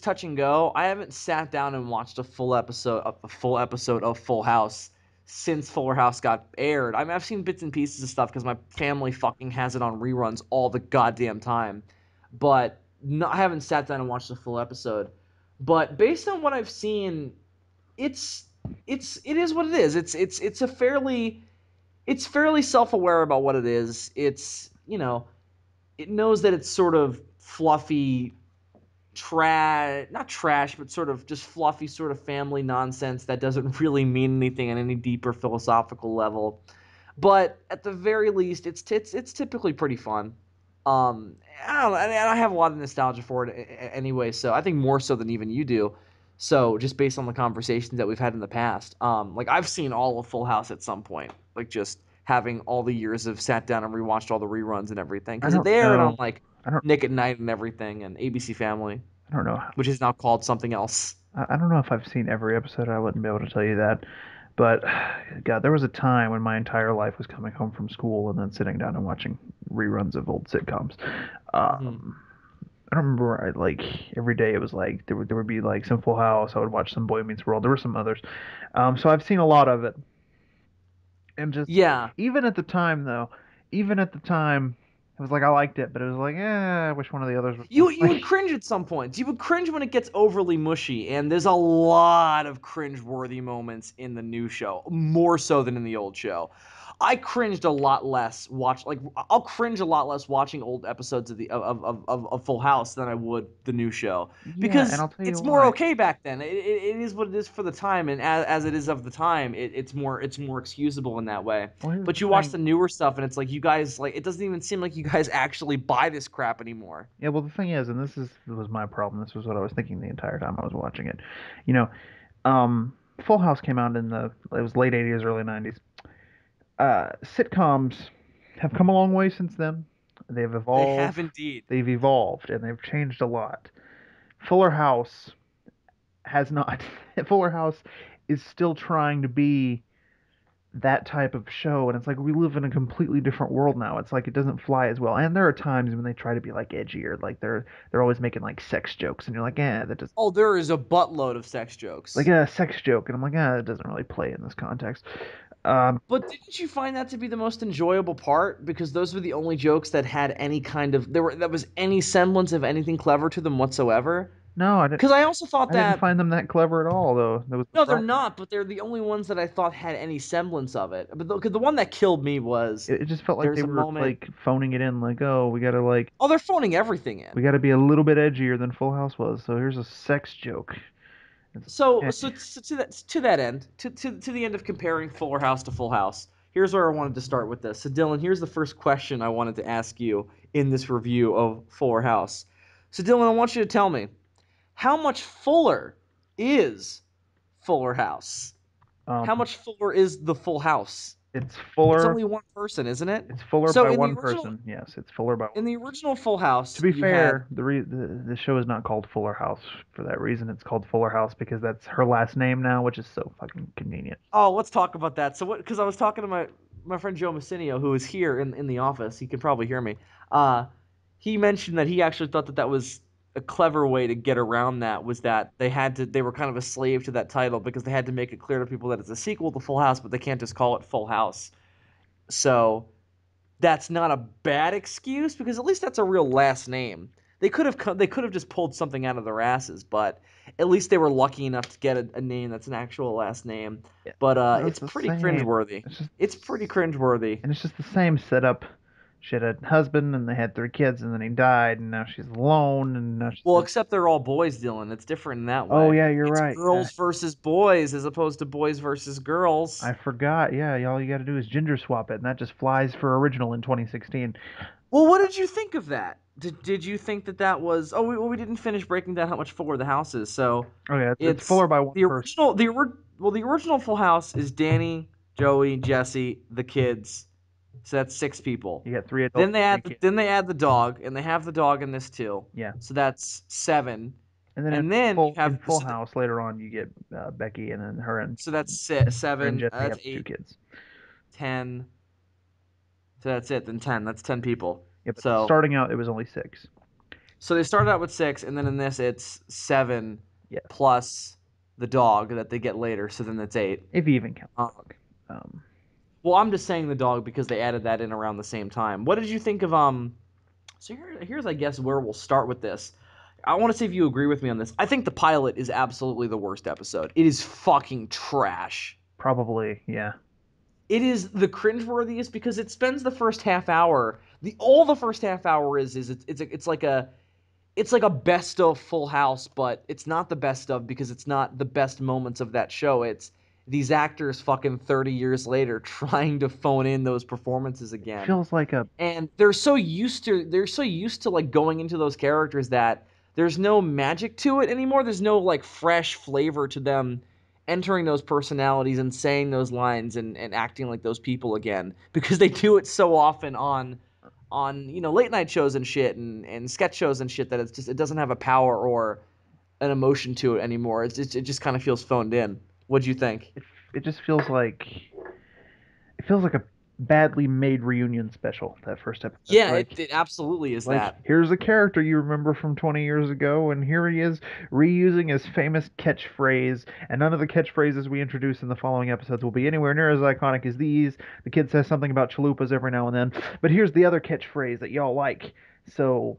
touch and go. I haven't sat down and watched a full episode of Full House since Fuller House got aired. I mean, I've seen bits and pieces of stuff because my family fucking has it on reruns all the goddamn time. But no, I haven't sat down and watched a full episode. But based on what I've seen, it is what it is. It's fairly self-aware about what it is. It's it knows that it's sort of fluffy, not trash, but sort of just fluffy sort of family nonsense that doesn't really mean anything on any deeper philosophical level. But at the very least, it's typically pretty fun. I have a lot of nostalgia for it anyway, so I think more so than even you do. So just based on the conversations that we've had in the past, like I've seen all of Full House at some point, like just having all the years of sat down and rewatched all the reruns and everything. Because there, and I'm like, Nick at Night and everything, and ABC Family. I don't know. Which is now called something else. I don't know if I've seen every episode. I wouldn't be able to tell you that. But, God, there was a time when my entire life was coming home from school and then sitting down and watching reruns of old sitcoms. I don't remember, like, every day it was like, there would be, like, some Full House. I would watch some Boy Meets World. There were some others. So I've seen a lot of it. And just, yeah. Even at the time, it was like I liked it, but it was like, I wish one of the others was... You would cringe at some points. You would cringe when it gets overly mushy, and there's a lot of cringe-worthy moments in the new show, more so than in the old show. I cringed a lot less I'll cringe a lot less watching old episodes of the of Full House than I would the new show, because it's more okay back then. It is what it is for the time, and as it is of the time, it's more excusable in that way. But you watch the newer stuff, and it's like you guys it doesn't even seem like you guys actually buy this crap anymore. Yeah, well, the thing is, and this was my problem. This was what I was thinking the entire time I was watching it. You know, Full House came out it was late 80s, early 90s. Sitcoms have come a long way since then. They've evolved. They have indeed. They've evolved, and they've changed a lot. Fuller House has not. Fuller House is still trying to be that type of show, and it's like we live in a completely different world now. It's like it doesn't fly as well. And there are times when they try to be edgier, they're always making sex jokes, and you're like, eh, that doesn't. Oh, there is a buttload of sex jokes. Like a sex joke, and I'm like, that doesn't really play in this context. But didn't you find that to be the most enjoyable part? Because those were the only jokes that had any kind of that was any semblance of anything clever to them whatsoever. No, I didn't. Because I also thought I didn't find them that clever at all, though. They're not. But they're the only ones that I thought had any semblance of it. But the one that killed me was it just felt like they were phoning it in, oh, we gotta oh, they're phoning everything in. We gotta be a little bit edgier than Full House was. So here's a sex joke. So to the end of comparing Fuller House to Full House, here's where I wanted to start with this. So Dylan, here's the first question I wanted to ask you in this review of Fuller House. So Dylan, I want you to tell me, how much fuller is Fuller House? How much fuller is the Full House? It's fuller. It's only one person, isn't it? It's fuller by one person. Yes, it's fuller by one. In the original Full House, to be fair, the show is not called Fuller House for that reason. It's called Fuller House because that's her last name now, which is so fucking convenient. Oh, let's talk about that. So, because I was talking to my friend Joe Messineo, who is here in the office, he can probably hear me. He mentioned that he actually thought that was a clever way to get around that, was that they were kind of a slave to that title because they had to make it clear to people that it's a sequel to Full House, but they can't just call it Full House. So that's not a bad excuse, because at least that's a real last name. They could have just pulled something out of their asses, but at least they were lucky enough to get a name that's an actual last name. Yeah. But it's pretty cringeworthy. It's pretty cringeworthy. And it's just the same setup. She had a husband, and they had 3 kids, and then he died, and now she's alone, and now she's... Well, except they're all boys, Dylan. It's different in that way. Oh, yeah, you're right. It's girls versus boys as opposed to boys versus girls. I forgot. Yeah, all you got to do is gender swap it, and that just flies for original in 2016. Well, what did you think of that? Did you think that was... Oh, we didn't finish breaking down how much fuller the house is, so... Oh, yeah, it's fuller by one person. The original Full House is Danny, Joey, Jesse, the kids... So that's 6 people. You got 3 adults. Then they add the dog, and they have the dog in this too. Yeah. So that's 7. And then in Full House later on you get Becky, and then her and. So that's 7. That's 8 kids. 10. So that's it. Then 10. That's 10 people. Yeah, but so starting out, it was only 6. So they started out with 6, and then in this it's 7 plus the dog that they get later. So then that's 8. If you even count the dog. Well, I'm just saying the dog because they added that in around the same time. What did you think of So here's I guess where we'll start with this. I want to see if you agree with me on this. I think the pilot is absolutely the worst episode. It is fucking trash. Probably, yeah. It is the cringeworthiest because it spends the first half hour. The first half hour is it's like a best of Full House, but it's not the best of because it's not the best moments of that show. It's these actors fucking 30 years later trying to phone in those performances again. It feels like a... And they're so used to going into those characters that there's no magic to it anymore. There's no fresh flavor to them entering those personalities and saying those lines and acting like those people again, because they do it so often on late night shows and shit and sketch shows and shit that it's just, it doesn't have a power or an emotion to it anymore. It just kind of feels phoned in. What'd you think? It just feels like a badly made reunion special, that first episode. Yeah, it absolutely is that. Here's a character you remember from 20 years ago, and here he is reusing his famous catchphrase, and none of the catchphrases we introduce in the following episodes will be anywhere near as iconic as these. The kid says something about chalupas every now and then, but here's the other catchphrase that y'all like. So,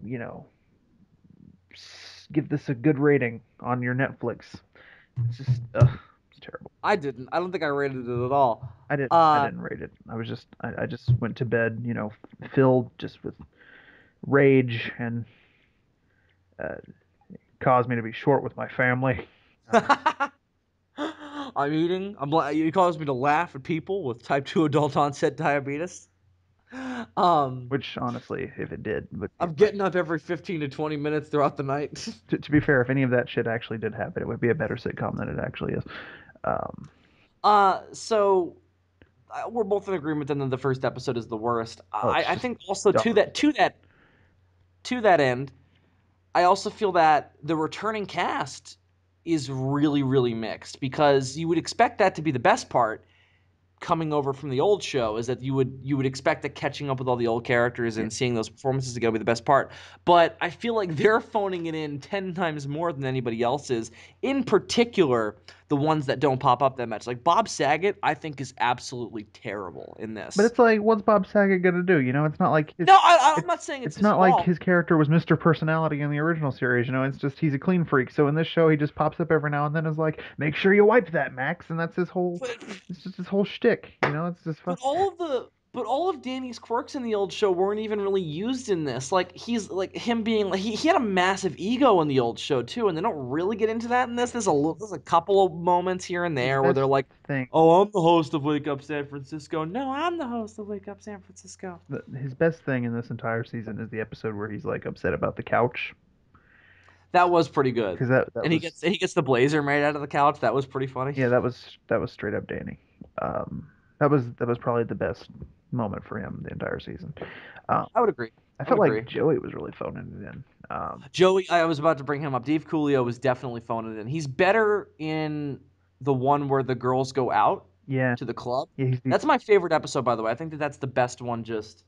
give this a good rating on your Netflix. It's just... It's terrible. I didn't. I don't think I rated it at all. I didn't rate it. I was just. I just went to bed, you know, filled just with rage and caused me to be short with my family. I'm eating. You caused me to laugh at people with type 2 adult onset diabetes. Which honestly, if it did, but I'm getting up every 15 to 20 minutes throughout the night. To be fair, if any of that shit actually did happen, it would be a better sitcom than it actually is. So we're both in agreement then that the first episode is the worst. I think also to that end, I also feel that the returning cast is really, really mixed, because you would expect that to be the best part. Coming over from the old show is that you would expect that catching up with all the old characters and seeing those performances is going to be the best part. But I feel like they're phoning it in 10 times more than anybody else is, in particular the ones that don't pop up that much. Like Bob Saget, I think, is absolutely terrible in this. But it's like, what's Bob Saget going to do? You know, it's not like... I'm not saying it's his fault. It's not like his character was Mr. Personality in the original series, you know? It's just he's a clean freak. So in this show, he just pops up every now and then and is like, make sure you wipe that, Max. And that's his whole... it's just his whole shtick. You know, it's just fun. But all of Danny's quirks in the old show weren't even really used in this. Like he had a massive ego in the old show too, and they don't really get into that in this. There's a couple of moments here and there where they're like, "Oh, I'm the host of Wake Up San Francisco." No, I'm the host of Wake Up San Francisco. His best thing in this entire season is the episode where he's like upset about the couch. That was pretty good. He gets the blazer made out of the couch. That was pretty funny. Yeah, that was straight up Danny. That was probably the best moment for him the entire season. I would agree. I felt like Joey was really phoning it in. Joey, I was about to bring him up. Dave Coolio was definitely phoning it in. He's better in the one where the girls go out to the club. Yeah, that's my favorite episode, by the way. I think that's the best one, just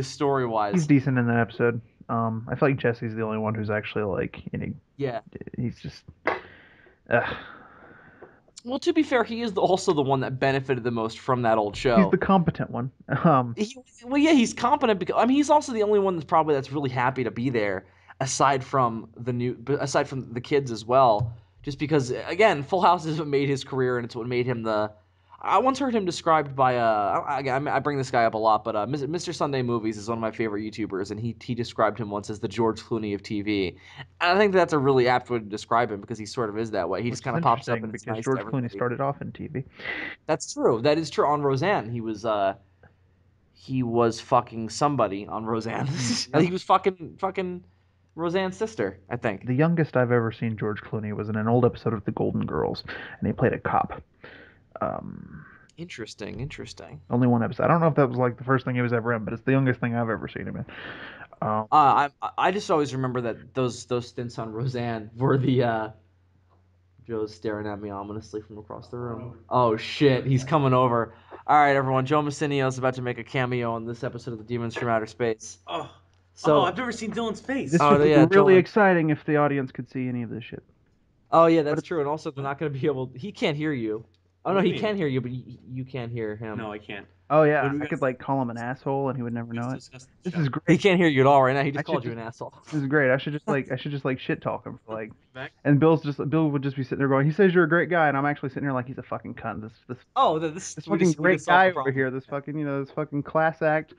story wise. He's decent in that episode. I feel like Jesse's the only one who's actually like any. Yeah. He's just. Well, to be fair, he is also the one that benefited the most from that old show. He's the competent one. He's competent because he's also the only one that's really happy to be there, aside from the kids as well. Just because, again, Full House is what made his career, and it's what made him the. I once heard him described by I bring this guy up a lot, but Mr. Sunday Movies is one of my favorite YouTubers, and he described him once as the George Clooney of TV. And I think that's a really apt way to describe him, because he sort of is that way. He just kind of pops up and it's nice. George Clooney started off in TV. That's true. That is true. On Roseanne, he was fucking somebody on Roseanne. He was fucking Roseanne's sister, I think. The youngest I've ever seen George Clooney was in an old episode of The Golden Girls, and he played a cop. Interesting. Only one episode. I don't know if that was like the first thing he was ever in, but it's the youngest thing I've ever seen him in. I just always remember that those stints on Roseanne were the. Joe's staring at me ominously from across the room. Oh shit, he's coming over. All right, everyone. Joe Messineo is about to make a cameo in this episode of The Demons from Outer Space. Oh, so I've never seen Dylan's face. This would be really exciting if the audience could see any of this shit. Oh yeah, that's true. And also, they're not going to be able. He can't hear you. Oh, no, he can hear you, but you can't hear him. No, I can't. Oh, yeah. I could, call him an asshole, and he would never know it. This is great. He can't hear you at all right now. He just called you an asshole. This is great. I should just, shit talk him. And Bill would just be sitting there going, he says you're a great guy, and I'm actually sitting here like he's a fucking cunt. This fucking great guy over here. This fucking, this fucking class act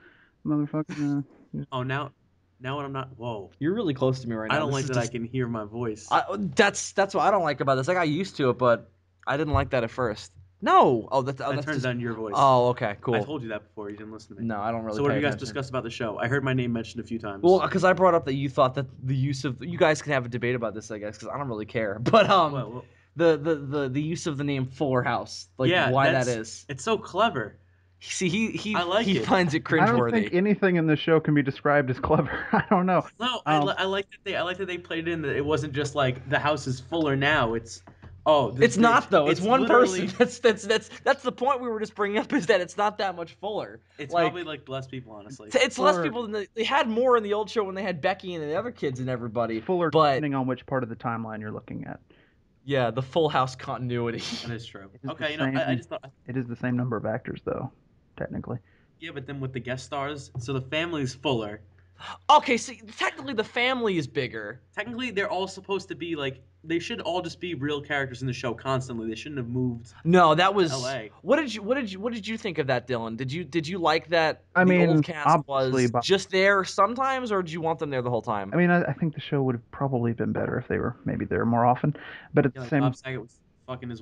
motherfucking. Oh, now when I'm not, whoa. You're really close to me right now. I don't like that I can hear my voice. That's what I don't like about this. I got used to it, but... I didn't like that at first. No. Oh, that turns down your voice. Oh, okay, cool. I told you that before. You didn't listen to me. No, I don't really. So what have you guys discussed about the show? I heard my name mentioned a few times. Well, because I brought up that you thought that the use of you guys can have a debate about this, I guess, because I don't really care. But well, the use of the name Fuller House, why that is. It's so clever. See, he finds it cringeworthy. I don't think anything in this show can be described as clever. I don't know. No, I like that they played in that it wasn't just like the house is fuller now. It's. Oh, it's bitch. Not though. It's one person. That's the point we were just bringing up, is that it's not that much fuller. It's probably less people, honestly. It's fuller. Less people than they had more in the old show when they had Becky and the other kids and everybody. Fuller, but, depending on which part of the timeline you're looking at. Yeah, the Full House continuity. That is true. Okay, I just thought it is the same number of actors though, technically. Yeah, but then with the guest stars, so the family's fuller. Okay, so technically the family is bigger. Technically, they're all supposed to be They should all just be real characters in the show constantly. They shouldn't have moved. No, that was LA. What did you think of that, Dylan? Did you like that? I mean, the old cast was just there sometimes, or did you want them there the whole time? I mean, I think the show would have probably been better if they were maybe there more often. But at the same, Bob Saget was fucking his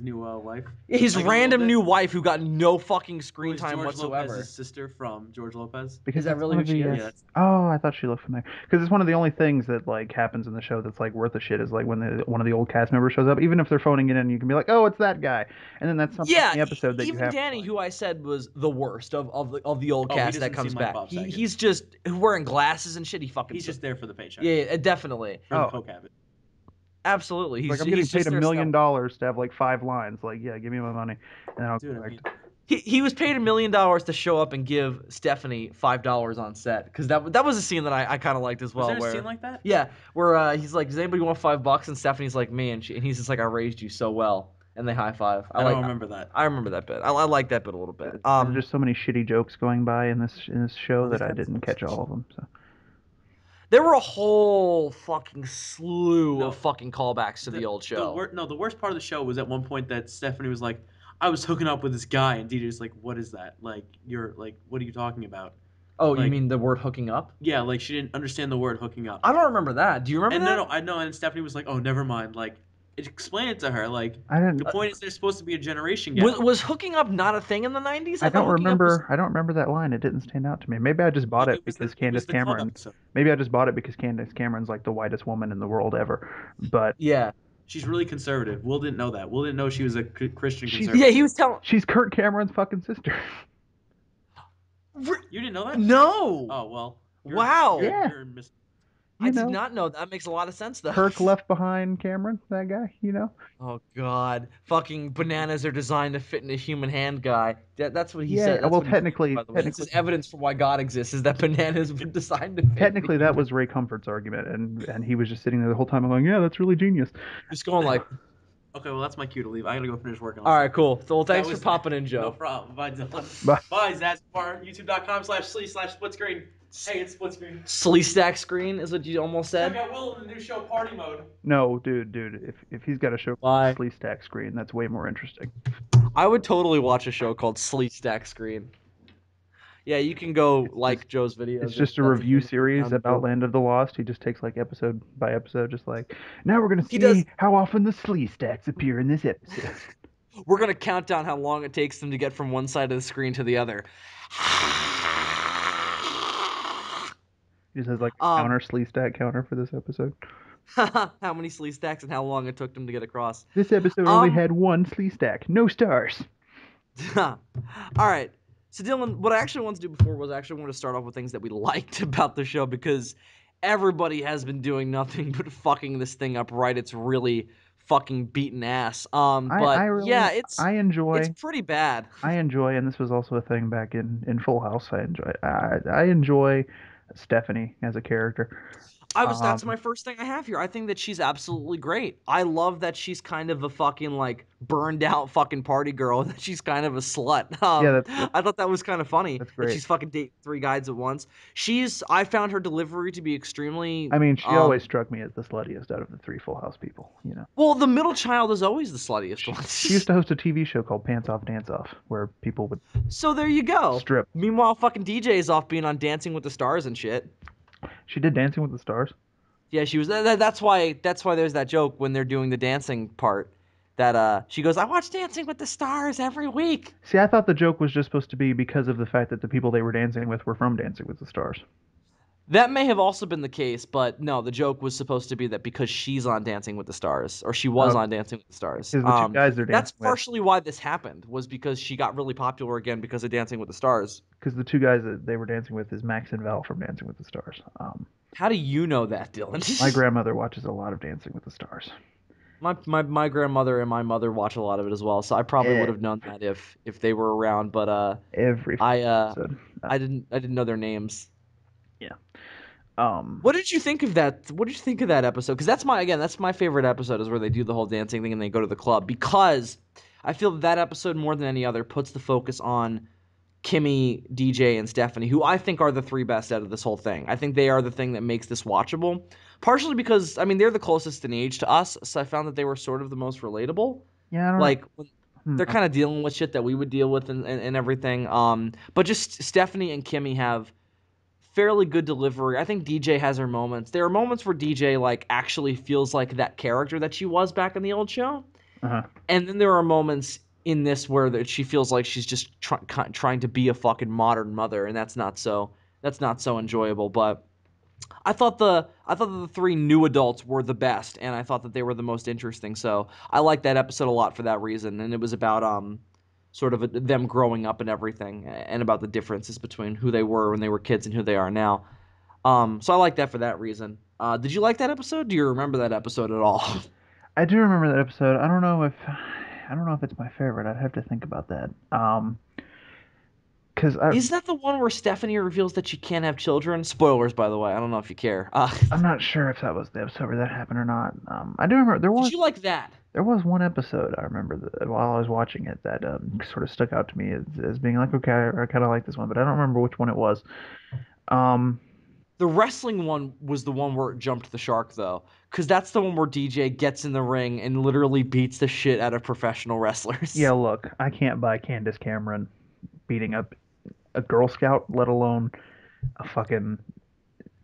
new wife. His like random new wife who got no fucking screen time George whatsoever. Lopez's sister from George Lopez. Because that really who she is. Yeah, oh, I thought she looked familiar. Because it's one of the only things that like happens in the show that's like worth a shit is like when one of the old cast members shows up, even if they're phoning it in, you can be like, oh, it's that guy, and then that's something in the episode that even you have. Danny, to, like, who I said was the worst of the old cast that comes back. Like he's just wearing glasses and shit. He's just there for the paycheck. Yeah, definitely. From the folk habit. Absolutely. He's, like, I'm getting paid $1 million to have like 5 lines. Like, yeah, give me my money. And I'll he was paid $1 million to show up and give Stephanie $5 on set. Because that was a scene that I kind of liked as well. Was there a scene like that? Yeah. Where he's like, does anybody want $5? And Stephanie's like, me. And he's just like, I raised you so well. And they high five. I remember that. I remember that bit. I like that bit a little bit. There's just so many shitty jokes going by in this show that I didn't catch all of them. So. There were a whole fucking slew of fucking callbacks to the old show. The worst part of the show was at one point that Stephanie was like, I was hooking up with this guy, and DJ's like, what is that? Like, you're like, what are you talking about? Oh, like, you mean the word hooking up? Yeah, like she didn't understand the word hooking up. I don't remember that. Do you remember that? No, I know, and Stephanie was like, oh, never mind. Like, explain it to her. Like, the point is there's supposed to be a generation gap. Was hooking up not a thing in the 90s? I don't remember that line. It didn't stand out to me. Maybe I just bought it because Candace Cameron. Maybe I just bought it because Candace Cameron's like the whitest woman in the world ever. But yeah, she's really conservative. Will didn't know that. Will didn't know she was a Christian conservative. Yeah, he was telling. She's Kirk Cameron's fucking sister. You didn't know that? No. Oh well. Wow. You're I did not know. That makes a lot of sense, though. Kirk left behind Cameron, that guy, you know? Oh, God. Fucking bananas are designed to fit in a human hand guy. That's what he said. That's well, technically. This is evidence for why God exists, is that bananas were designed to fit. Technically, that was Ray Comfort's argument, and he was just sitting there the whole time going, yeah, that's really genius. Just going like... Okay, well, that's my cue to leave. I gotta go finish working on this. All right, cool. So, well, thanks for popping in, Joe. No problem. Bye, Dylan. Bye, Zazubaar. YouTube.com/sleestak/splitscreen. Hey, it's split screen. Sleestak screen is what you almost said? I got Will in the new show Party Mode. No, dude. If he's got a show called Sleestak Screen, that's way more interesting. I would totally watch a show called Sleestak Screen. Yeah, you can go like Joe's videos. It's just a review series about Land of the Lost. He just takes like episode by episode, just like, now we're going to see how often the Sleestaks appear in this episode. We're going to count down how long it takes them to get from one side of the screen to the other. He just has like a sleestak counter for this episode. How many sleestaks and how long it took them to get across. This episode only had 1 sleestack. No stars. All right. So, Dylan, what I actually wanted to do before was I wanted to start off with things that we liked about the show, because everybody has been doing nothing but fucking this thing up right. It's really fucking beaten ass. It's pretty bad. I enjoy, and this was also a thing back in Full House, I enjoy Stephanie as a character. That's my first thing I have here. I think that she's absolutely great. I love that she's kind of a fucking like burned out fucking party girl, and that she's kind of a slut. I thought that was kind of funny. That's great. That she's fucking dating 3 guys at once. I found her delivery to be extremely. I mean, she always struck me as the sluttiest out of the 3 Full House people. You know. Well, the middle child is always the sluttiest one. She used to host a TV show called Pants Off, Dance Off, where people would. So there you go. Strip. Meanwhile, fucking DJ is off being on Dancing with the Stars and shit. She did Dancing with the Stars. Yeah, she was. That's why there's that joke when they're doing the dancing part that she goes, I watch Dancing with the Stars every week. See, I thought the joke was just supposed to be because of the fact that the people they were dancing with were from Dancing with the Stars. That may have also been the case, but no, the joke was supposed to be that because she's on Dancing with the Stars, or she was on Dancing with the Stars. The two guys they're dancing that's partially why this happened, was because she got really popular again because of Dancing with the Stars. Because the 2 guys that they were dancing with is Max and Val from Dancing with the Stars. How do you know that, Dylan? My grandmother watches a lot of Dancing with the Stars. My grandmother and my mother watch a lot of it as well, so I probably would have known that if they were around. But I didn't know their names. Yeah. What did you think of that? What did you think of that episode? Because that's my favorite episode, is where they do the whole dancing thing and they go to the club, because I feel that episode more than any other puts the focus on Kimmy, DJ, and Stephanie, who I think are the 3 best out of this whole thing. I think they are the thing that makes this watchable. Partially because, I mean, they're the closest in age to us, so I found that they were sort of the most relatable. Yeah, I don't know. They're kind of dealing with shit that we would deal with and everything. But just Stephanie and Kimmy have fairly good delivery. I think DJ has her moments. There are moments where DJ like actually feels like that character that she was back in the old show. Uh-huh. And then there are moments in this where that she feels like she's just trying to be a fucking modern mother, and that's not so enjoyable. But I thought that the three new adults were the best, and I thought that they were the most interesting. So I liked that episode a lot for that reason, and it was about sort of them growing up and everything, and about the differences between who they were when they were kids and who they are now. So I liked that for that reason. Did you like that episode? Do you remember that episode at all? I do remember that episode. I don't know if it's my favorite. I'd have to think about that. Is that the one where Stephanie reveals that she can't have children? Spoilers, by the way. I don't know if you care. I'm not sure if that was the episode where that happened or not. I do remember there was. Did you like that? There was one episode I remember while I was watching it that sort of stuck out to me as being like, okay, I kind of like this one, but I don't remember which one it was. The wrestling one was the one where it jumped the shark, though, because that's the one where DJ gets in the ring and literally beats the shit out of professional wrestlers. Yeah, look, I can't buy Candace Cameron beating up a Girl Scout, let alone a fucking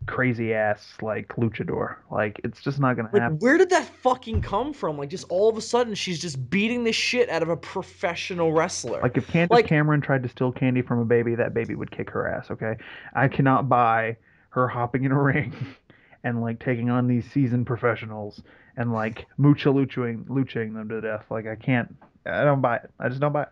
crazy ass like luchador. Like, it's just not gonna happen. Where did that fucking come from? Like, just all of a sudden she's just beating the shit out of a professional wrestler. Like, if Candace Cameron tried to steal candy from a baby, that baby would kick her ass. Okay, I cannot buy her hopping in a ring and like taking on these seasoned professionals and like luching them to death. Like, I just don't buy it.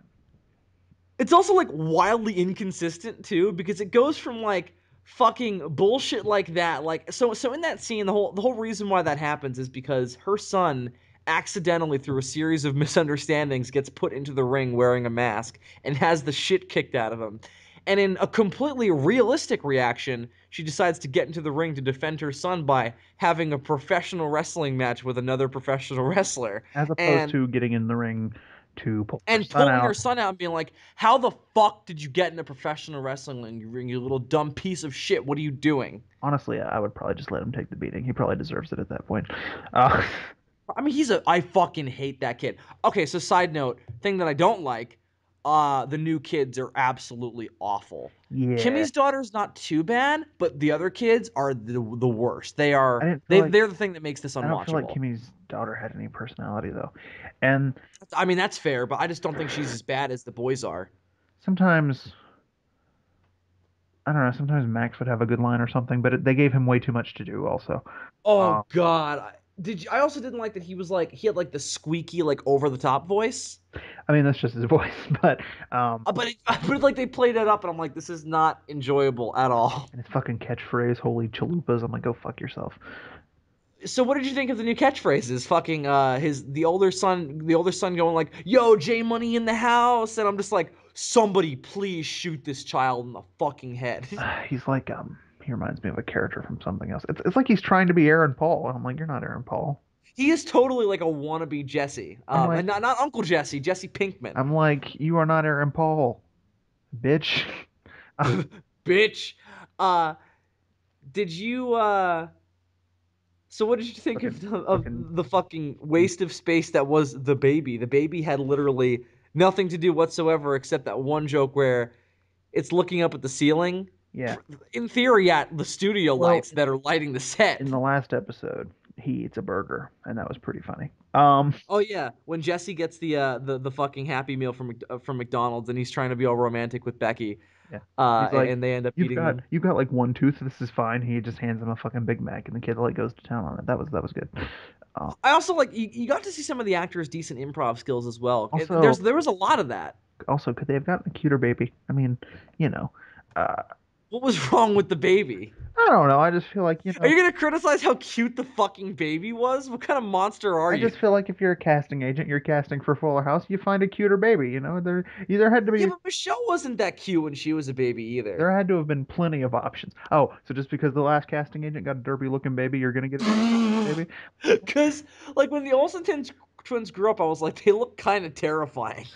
It's also, like, wildly inconsistent, too, because it goes from, like, fucking bullshit like that. Like, so in that scene, the whole reason why that happens is because her son accidentally, through a series of misunderstandings, gets put into the ring wearing a mask and has the shit kicked out of him. And in a completely realistic reaction, she decides to get into the ring to defend her son by having a professional wrestling match with another professional wrestler. As opposed to getting in the ring to pulling her son out and being like, how the fuck did you get into professional wrestling, you little dumb piece of shit? What are you doing? Honestly, I would probably just let him take the beating. He probably deserves it at that point. I mean, I fucking hate that kid. Okay, so side note, thing that I don't like, the new kids are absolutely awful. Yeah. Kimmy's daughter's not too bad, but the other kids are the worst. They're the thing that makes this unwatchable. I don't feel like Kimmy's daughter had any personality, though. And I mean, that's fair, but I just don't think she's as bad as the boys are. Sometimes, I don't know, sometimes Max would have a good line or something, but they gave him way too much to do also. Oh, God. I also didn't like that he was like, he had like the squeaky, like over the top voice. I mean, that's just his voice, but but like they played it up, and I'm like, this is not enjoyable at all. And his fucking catchphrase, "Holy chalupas!" I'm like, go fuck yourself. So, what did you think of the new catchphrases? Fucking the older son going like, "Yo, J Money in the house," and I'm just like, somebody please shoot this child in the fucking head. He's like, He reminds me of a character from something else. It's like he's trying to be Aaron Paul, and I'm like, you're not Aaron Paul. He is totally like a wannabe Jesse, like, and not Uncle Jesse, Jesse Pinkman. I'm like, you are not Aaron Paul, bitch. Bitch. So what did you think of the fucking waste of space that was the baby? The baby had literally nothing to do whatsoever except that one joke where it's looking up at the ceiling. Yeah. In theory, at the studio lights that are lighting the set. In the last episode, he eats a burger, and that was pretty funny. Oh yeah, when Jesse gets the fucking Happy Meal from McDonald's, and he's trying to be all romantic with Becky. Yeah. Like, and they end up eating them. You've got like one tooth. This is fine. He just hands him a fucking Big Mac, and the kid like goes to town on it. That was good. I also like you got to see some of the actors' decent improv skills as well. Also, there was a lot of that. Also, could they have gotten a cuter baby? I mean, you know. What was wrong with the baby? I don't know. I just feel like, you know... Are you going to criticize how cute the fucking baby was? What kind of monster are you? I just feel like if you're a casting agent, you're casting for Fuller House, you find a cuter baby, you know? There had to be... Yeah, but Michelle wasn't that cute when she was a baby either. There had to have been plenty of options. Oh, so just because the last casting agent got a derpy-looking baby, you're going to get a baby? Because, like, when the Olsen twins grew up, I was like, they look kind of terrifying.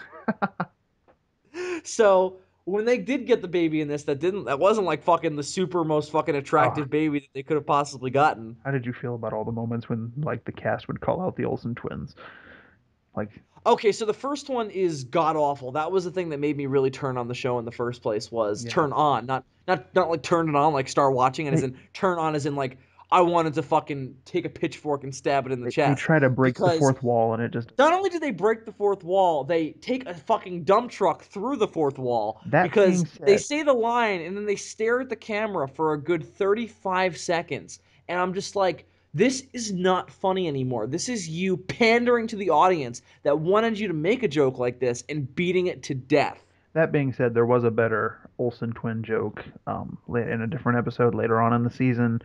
So... when they did get the baby in this, that wasn't like fucking the super most fucking attractive baby that they could have possibly gotten. How did you feel about all the moments when like the cast would call out the Olsen twins? Like, okay, so the first one is god awful. That was the thing that made me really turn on the show in the first place. Was turn on, not like turn it on like start watching it, as in turn on as in like I wanted to fucking take a pitchfork and stab it in the chest. You try to break the fourth wall, and it just... Not only do they break the fourth wall, they take a fucking dump truck through the fourth wall. Because they say the line, and then they stare at the camera for a good 35 seconds. And I'm just like, this is not funny anymore. This is you pandering to the audience that wanted you to make a joke like this and beating it to death. That being said, there was a better Olsen twin joke in a different episode later on in the season,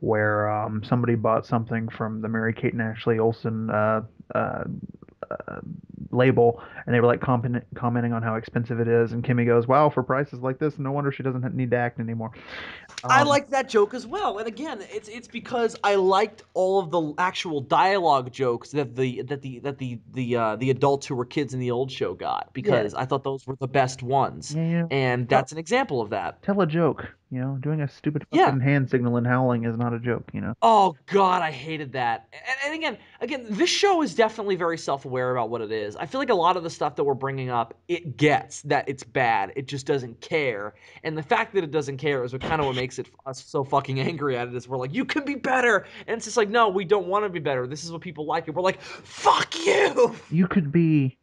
where somebody bought something from the Mary-Kate and Ashley Olsen label, and they were like commenting on how expensive it is, and Kimmy goes, wow, for prices like this, no wonder she doesn't need to act anymore. I liked that joke as well, and again, it's because I liked all of the actual dialogue jokes that the adults who were kids in the old show got, because I thought those were the best ones, and that's an example of that. Tell a joke. You know, doing a stupid fucking hand signal and howling is not a joke, you know? Oh, God, I hated that. And again, this show is definitely very self-aware about what it is. I feel like a lot of the stuff that we're bringing up, it gets that it's bad. It just doesn't care. And the fact that it doesn't care is what makes us so fucking angry at it, is we're like, you could be better. And it's just like, no, we don't want to be better. This is what people like. And we're like, fuck you! You could be...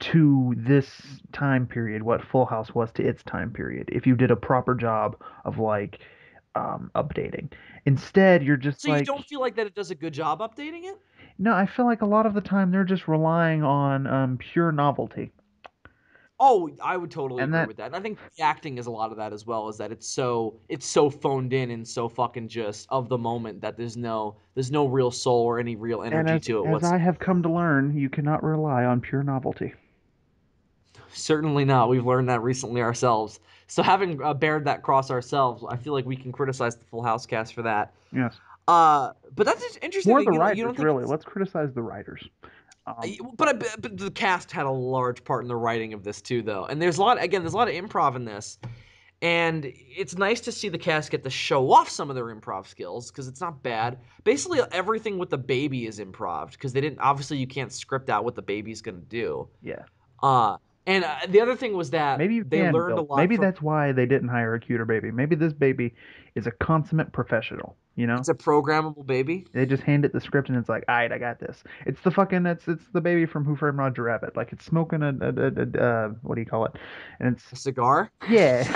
to this time period what Full House was to its time period if you did a proper job of like updating. Instead, you're just so like... So you don't feel like that it does a good job updating it? No, I feel like a lot of the time they're just relying on pure novelty. Oh, I would totally agree with that. And I think the acting is a lot of that as well, is that it's so phoned in and so fucking just of the moment that there's no real soul or any real energy to it. As I have come to learn, you cannot rely on pure novelty. Certainly not. We've learned that recently ourselves. So having bared that cross ourselves, I feel like we can criticize the Full House cast for that. Yes. But that's just interesting. More the writers, really. Let's criticize the writers. But the cast had a large part in the writing of this too, though. And there's a lot of improv in this. And it's nice to see the cast get to show off some of their improv skills, because it's not bad. Basically, everything with the baby is improv, because obviously you can't script out what the baby's going to do. Yeah. And the other thing was that they learned a lot. Maybe that's why they didn't hire a cuter baby. Maybe this baby is a consummate professional, you know? It's a programmable baby. They just hand it the script and it's like, all right, I got this. It's the fucking, it's the baby from Who Framed Roger Rabbit. Like, it's smoking a what do you call it? And it's a cigar? Yeah.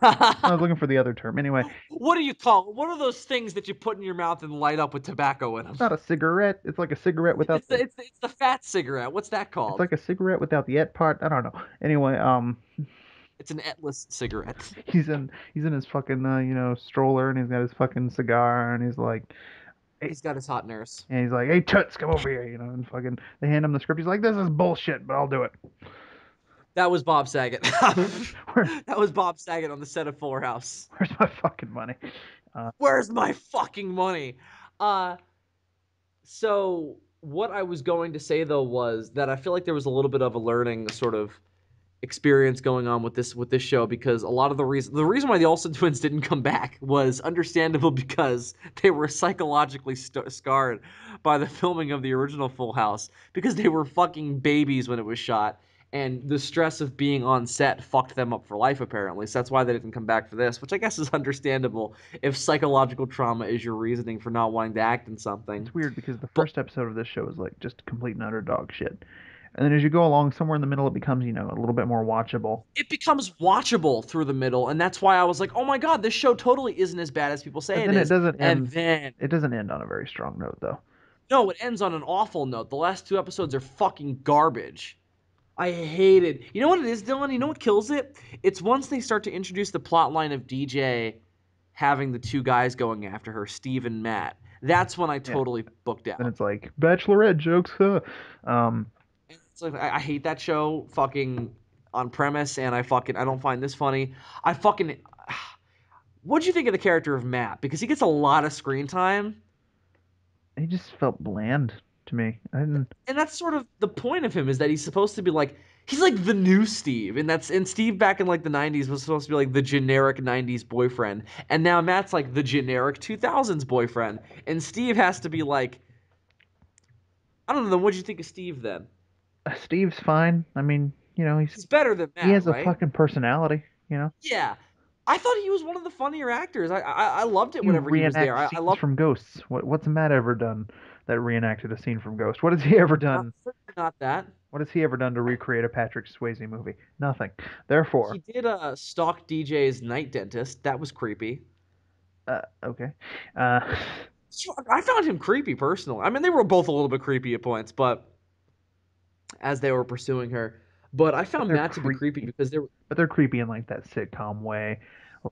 I was looking for the other term. Anyway. What are those things that you put in your mouth and light up with tobacco in them? It's not a cigarette. It's like a cigarette without... It's the fat cigarette. What's that called? It's like a cigarette without the et part. I don't know. Anyway, It's an etless cigarette. He's in his fucking, stroller, and he's got his fucking cigar, and he's like... Hey. He's got his hot nurse. And he's like, hey, Toots, come over here, and fucking... They hand him the script. He's like, this is bullshit, but I'll do it. That was Bob Saget. That was Bob Saget on the set of Fuller House. Where's my fucking money? Where's my fucking money? So what I was going to say, though, was that I feel like there was a little bit of a learning sort of experience going on with this show, because a lot of the reason why the Olsen twins didn't come back was understandable, because they were psychologically scarred by the filming of the original Full House, because they were fucking babies when it was shot. And the stress of being on set fucked them up for life, apparently. So that's why they didn't come back for this, which I guess is understandable if psychological trauma is your reasoning for not wanting to act in something. It's weird, because the first episode of this show is like just complete and utter dog shit. And then as you go along, somewhere in the middle, it becomes, a little bit more watchable. It becomes watchable through the middle, and that's why I was like, oh my god, this show totally isn't as bad as people say it is. It doesn't end on a very strong note, though. No, it ends on an awful note. The last two episodes are fucking garbage. I hate it. You know what it is, Dylan? You know what kills it? It's once they start to introduce the plot line of DJ having the two guys going after her, Steve and Matt. That's when I totally booked out. And it's like, bachelorette jokes, huh? It's like, I hate that show fucking on premise, and I don't find this funny. What'd you think of the character of Matt? Because he gets a lot of screen time. He just felt bland to me. And that's sort of the point of him, is that he's supposed to be like, He's like the new Steve, and that's, and Steve back in like the 90s was supposed to be like the generic 90s boyfriend, and now Matt's like the generic 2000s boyfriend, and Steve has to be like, I don't know, what'd you think of Steve then? Steve's fine. I mean, you know, he's better than Matt. He has a fucking personality, you know? Yeah. I thought he was one of the funnier actors. I loved it whenever he was there. I loved from Ghosts. What's Matt ever done that reenacted a scene from Ghost? What has he ever done? Not that. What has he ever done to recreate a Patrick Swayze movie? Nothing. Therefore, he did stalk DJ's night dentist. That was creepy. Okay. I found him creepy personally. I mean, they were both a little bit creepy at points, but as they were pursuing her. But I found Matt to be creepy because they're. But they're creepy in like that sitcom way.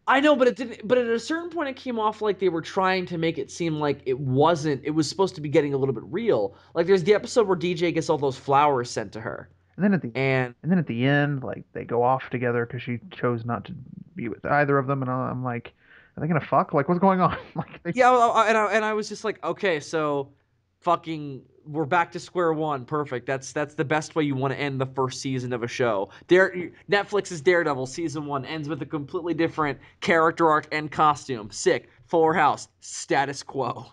I know, but it didn't. But at a certain point, it came off like they were trying to make it seem like it wasn't. It was supposed to be getting a little bit real. Like there's the episode where DJ gets all those flowers sent to her, and then at the end, like they go off together because she chose not to be with either of them, and I'm like, are they gonna fuck? Like, what's going on? Like, I was just like, okay, so, fucking. We're back to square one. Perfect. That's the best way you want to end the first season of a show. Netflix's Daredevil season 1 ends with a completely different character arc and costume. Sick. Fuller House. Status quo.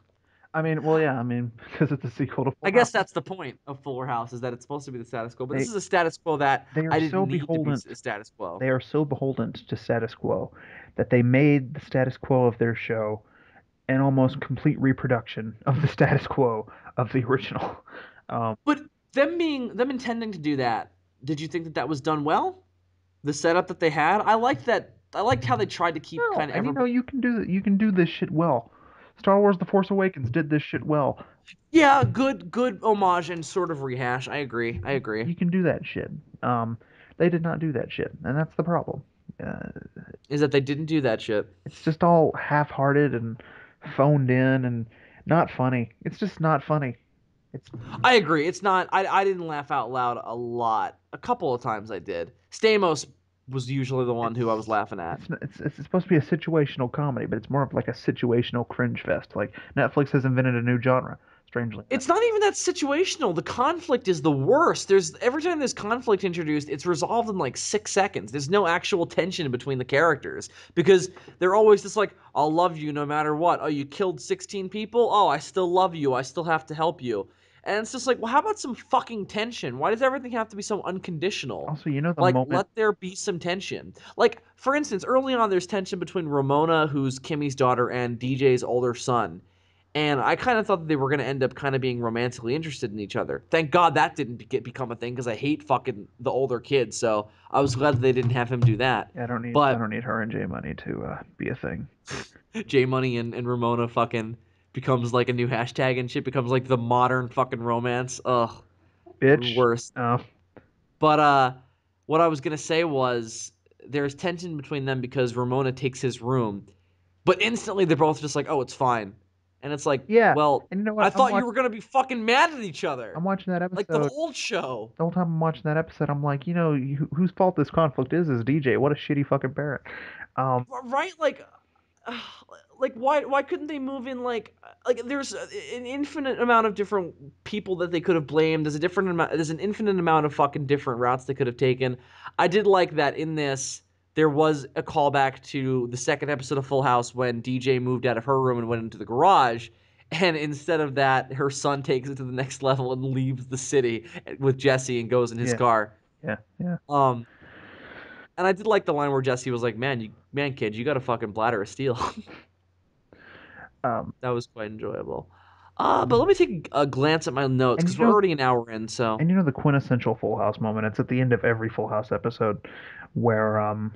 I mean, well, yeah. I mean, because it's a sequel to Fuller House. I guess that's the point of Fuller House, is that it's supposed to be the status quo. But this is a status quo that I didn't need to be status quo. They are so beholden to status quo that they made the status quo of their show an almost complete reproduction of the status quo of the original. But them intending to do that, did you think that was done well? The setup that they had, I liked how they tried to keep kind of. You know, you can do this shit well. Star Wars: The Force Awakens did this shit well. Yeah, good homage and sort of rehash. I agree. You can do that shit. They did not do that shit, and that's the problem. Is that they didn't do that shit? It's just all half-hearted and phoned in and not funny. It's just not funny. I agree. It's not. I didn't laugh out loud a lot. A couple of times I did. Stamos was usually the one who I was laughing at. It's supposed to be a situational comedy, but it's more of like a situational cringe fest. Like Netflix has invented a new genre. Strangely, it's not even that situational. The conflict is the worst. Every time there's conflict introduced, it's resolved in like 6 seconds. There's no actual tension between the characters because they're always just like, I'll love you no matter what. Oh, you killed 16 people? Oh, I still love you. I still have to help you. And it's just like, well, how about some fucking tension? Why does everything have to be so unconditional? Also, you know, like, let there be some tension. Like, for instance, early on, there's tension between Ramona, who's Kimmy's daughter, and DJ's older son. And I kind of thought that they were going to end up kind of being romantically interested in each other. Thank God that didn't become a thing because I hate fucking the older kid. So I was glad that they didn't have him do that. Yeah, I don't need her and J Money to be a thing. J Money and Ramona fucking becomes like a new hashtag and shit. Becomes like the modern fucking romance. Ugh, bitch. Worst. Oh. But what I was gonna say was there's tension between them because Ramona takes his room, but instantly they're both just like, oh, it's fine. And it's like, yeah, well, and you know what? I thought you were going to be fucking mad at each other. I'm watching that episode. Like the whole show. The whole time I'm watching that episode, I'm like, you know, whose fault this conflict is DJ. What a shitty fucking parent. Right? Like why couldn't they move in like there's an infinite amount of different people that they could have blamed. There's an infinite amount of fucking different routes they could have taken. I did like that in this. There was a callback to the second episode of Full House when DJ moved out of her room and went into the garage. And instead of that, her son takes it to the next level and leaves the city with Jesse and goes in his car. Yeah, yeah. And I did like the line where Jesse was like, man, kid, you got a fucking bladder of steel. That was quite enjoyable. But let me take a glance at my notes because we're already an hour in. So, and you know the quintessential Full House moment. It's at the end of every Full House episode where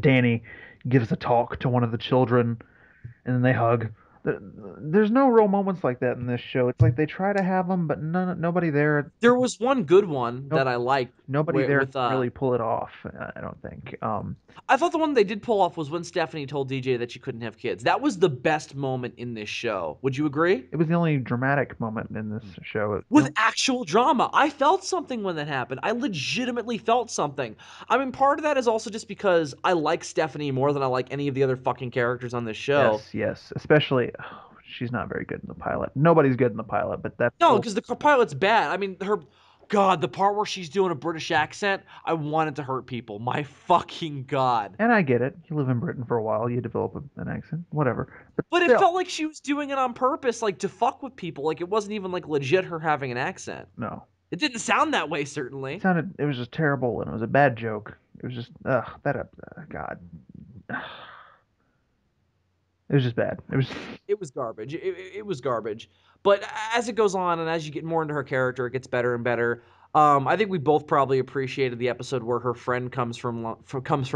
Danny gives a talk to one of the children, and then they hug. There's no real moments like that in this show. It's like they try to have them, but nobody there. There was one good one that I liked. Nobody there could really pull it off, I don't think. I thought the one they did pull off was when Stephanie told DJ that she couldn't have kids. That was the best moment in this show. Would you agree? It was the only dramatic moment in this show. With actual drama. I felt something when that happened. I legitimately felt something. I mean, part of that is also just because I like Stephanie more than I like any of the other fucking characters on this show. Yes. Especially... Oh, she's not very good in the pilot. Nobody's good in the pilot, but that's... No, because the pilot's bad. I mean, her God, the part where she's doing a British accent, I wanted to hurt people. My fucking God. And I get it. You live in Britain for a while. You develop an accent. Whatever. But it felt like she was doing it on purpose, like, to fuck with people. Like, it wasn't even, like, legit her having an accent. No. It didn't sound that way, certainly. It was just terrible, and it was a bad joke. It was just, God. It was just bad. It was garbage. It was garbage. But as it goes on and as you get more into her character, it gets better and better. I think we both probably appreciated the episode where her friend comes from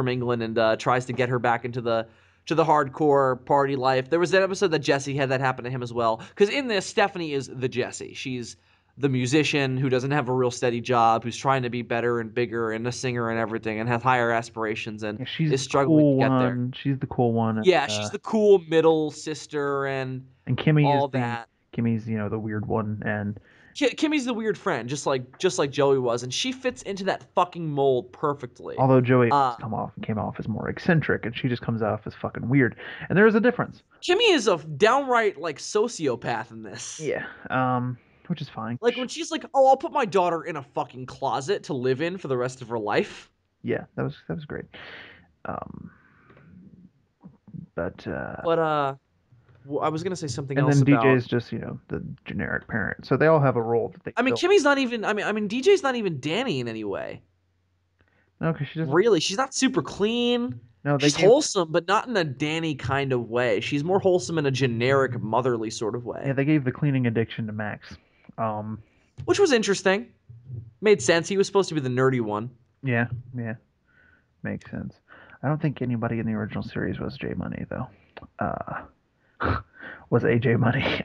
England and tries to get her back into the hardcore party life. There was that episode that Jesse had that happen to him as well. Because in this, Stephanie is the Jesse. She's the musician who doesn't have a real steady job, who's trying to be better and bigger and a singer and everything and has higher aspirations and is struggling to get there. She's the cool one. Yeah, she's the cool middle sister and Kimmy all is that. Kimmy's, you know, the weird one, and Kimmy's the weird friend, just like Joey was, and she fits into that fucking mold perfectly. Although Joey came off as more eccentric, and she just comes off as fucking weird, and there is a difference. Kimmy is a downright like sociopath in this. Yeah. Which is fine. Like when she's like, "Oh, I'll put my daughter in a fucking closet to live in for the rest of her life." Yeah, that was great. I was gonna say something else. And then DJ's just, you know, the generic parent, so they all have a role that they. I mean, Kimmy's not even. I mean, DJ's not even Danny in any way. No, because she doesn't really. She's not super clean. No, she's wholesome, but not in a Danny kind of way. She's more wholesome in a generic, motherly sort of way. Yeah, they gave the cleaning addiction to Max, which was interesting. Made sense. He was supposed to be the nerdy one. Yeah, makes sense. I don't think anybody in the original series was J Money though. Was AJ Money.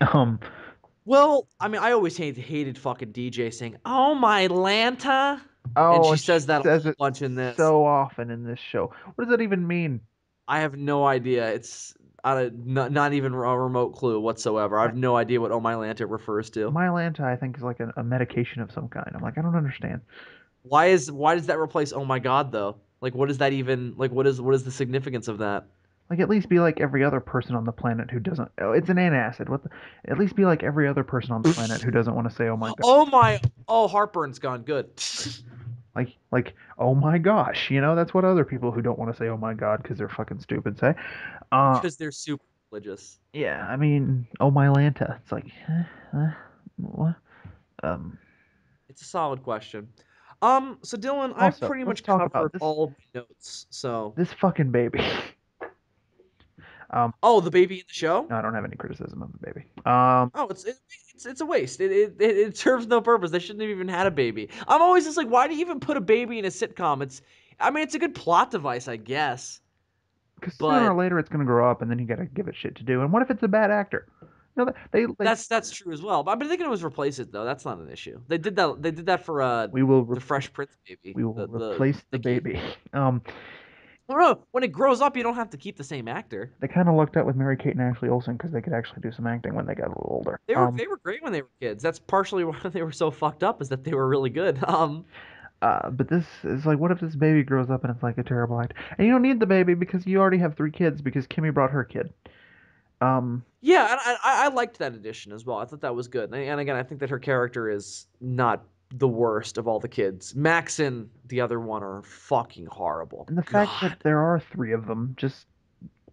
Well, I mean, I always hated fucking DJ saying, "Oh, my Lanta." Oh, and she says that a bunch in this. So often in this show. What does that even mean? I have no idea. It's not even a remote clue whatsoever. I have no idea what "Oh, my Lanta" refers to. My Lanta, I think, is like a medication of some kind. I'm like, I don't understand. Why does that replace "Oh my God" though? Like, what is that even? Like, what is the significance of that? Like, at least be like every other person on the planet who doesn't... Oh, it's an antacid. At least be like every other person on the planet who doesn't want to say, "Oh, my God." Oh, my... Oh, heartburn's gone. Good. like, "Oh, my gosh." You know, that's what other people who don't want to say, "Oh, my God," because they're fucking stupid say. Because they're super religious. Yeah, I mean, "Oh, my Lanta." It's like, what? It's a solid question. So, Dylan, I've pretty much covered all my notes, so... This fucking baby... the baby in the show? No, I don't have any criticism of the baby. It's a waste. It serves no purpose. They shouldn't have even had a baby. I'm always just like, why do you even put a baby in a sitcom? It's a good plot device, I guess. Because sooner or later it's going to grow up, and then you got to give it shit to do. And what if it's a bad actor? No, that's true as well. But they can always replace it though. That's not an issue. They did that for the Fresh Prince baby. We will replace the baby. When it grows up, you don't have to keep the same actor. They kind of lucked out with Mary-Kate and Ashley Olsen because they could actually do some acting when they got a little older. They were great when they were kids. That's partially why they were so fucked up, is that they were really good. But this is like, what if this baby grows up and it's like a terrible act? And you don't need the baby because you already have 3 kids because Kimmy brought her kid. Yeah, and I liked that addition as well. I thought that was good. And again, I think that her character is not the worst of all the kids. Max and the other one are fucking horrible. And the fact that there are 3 of them just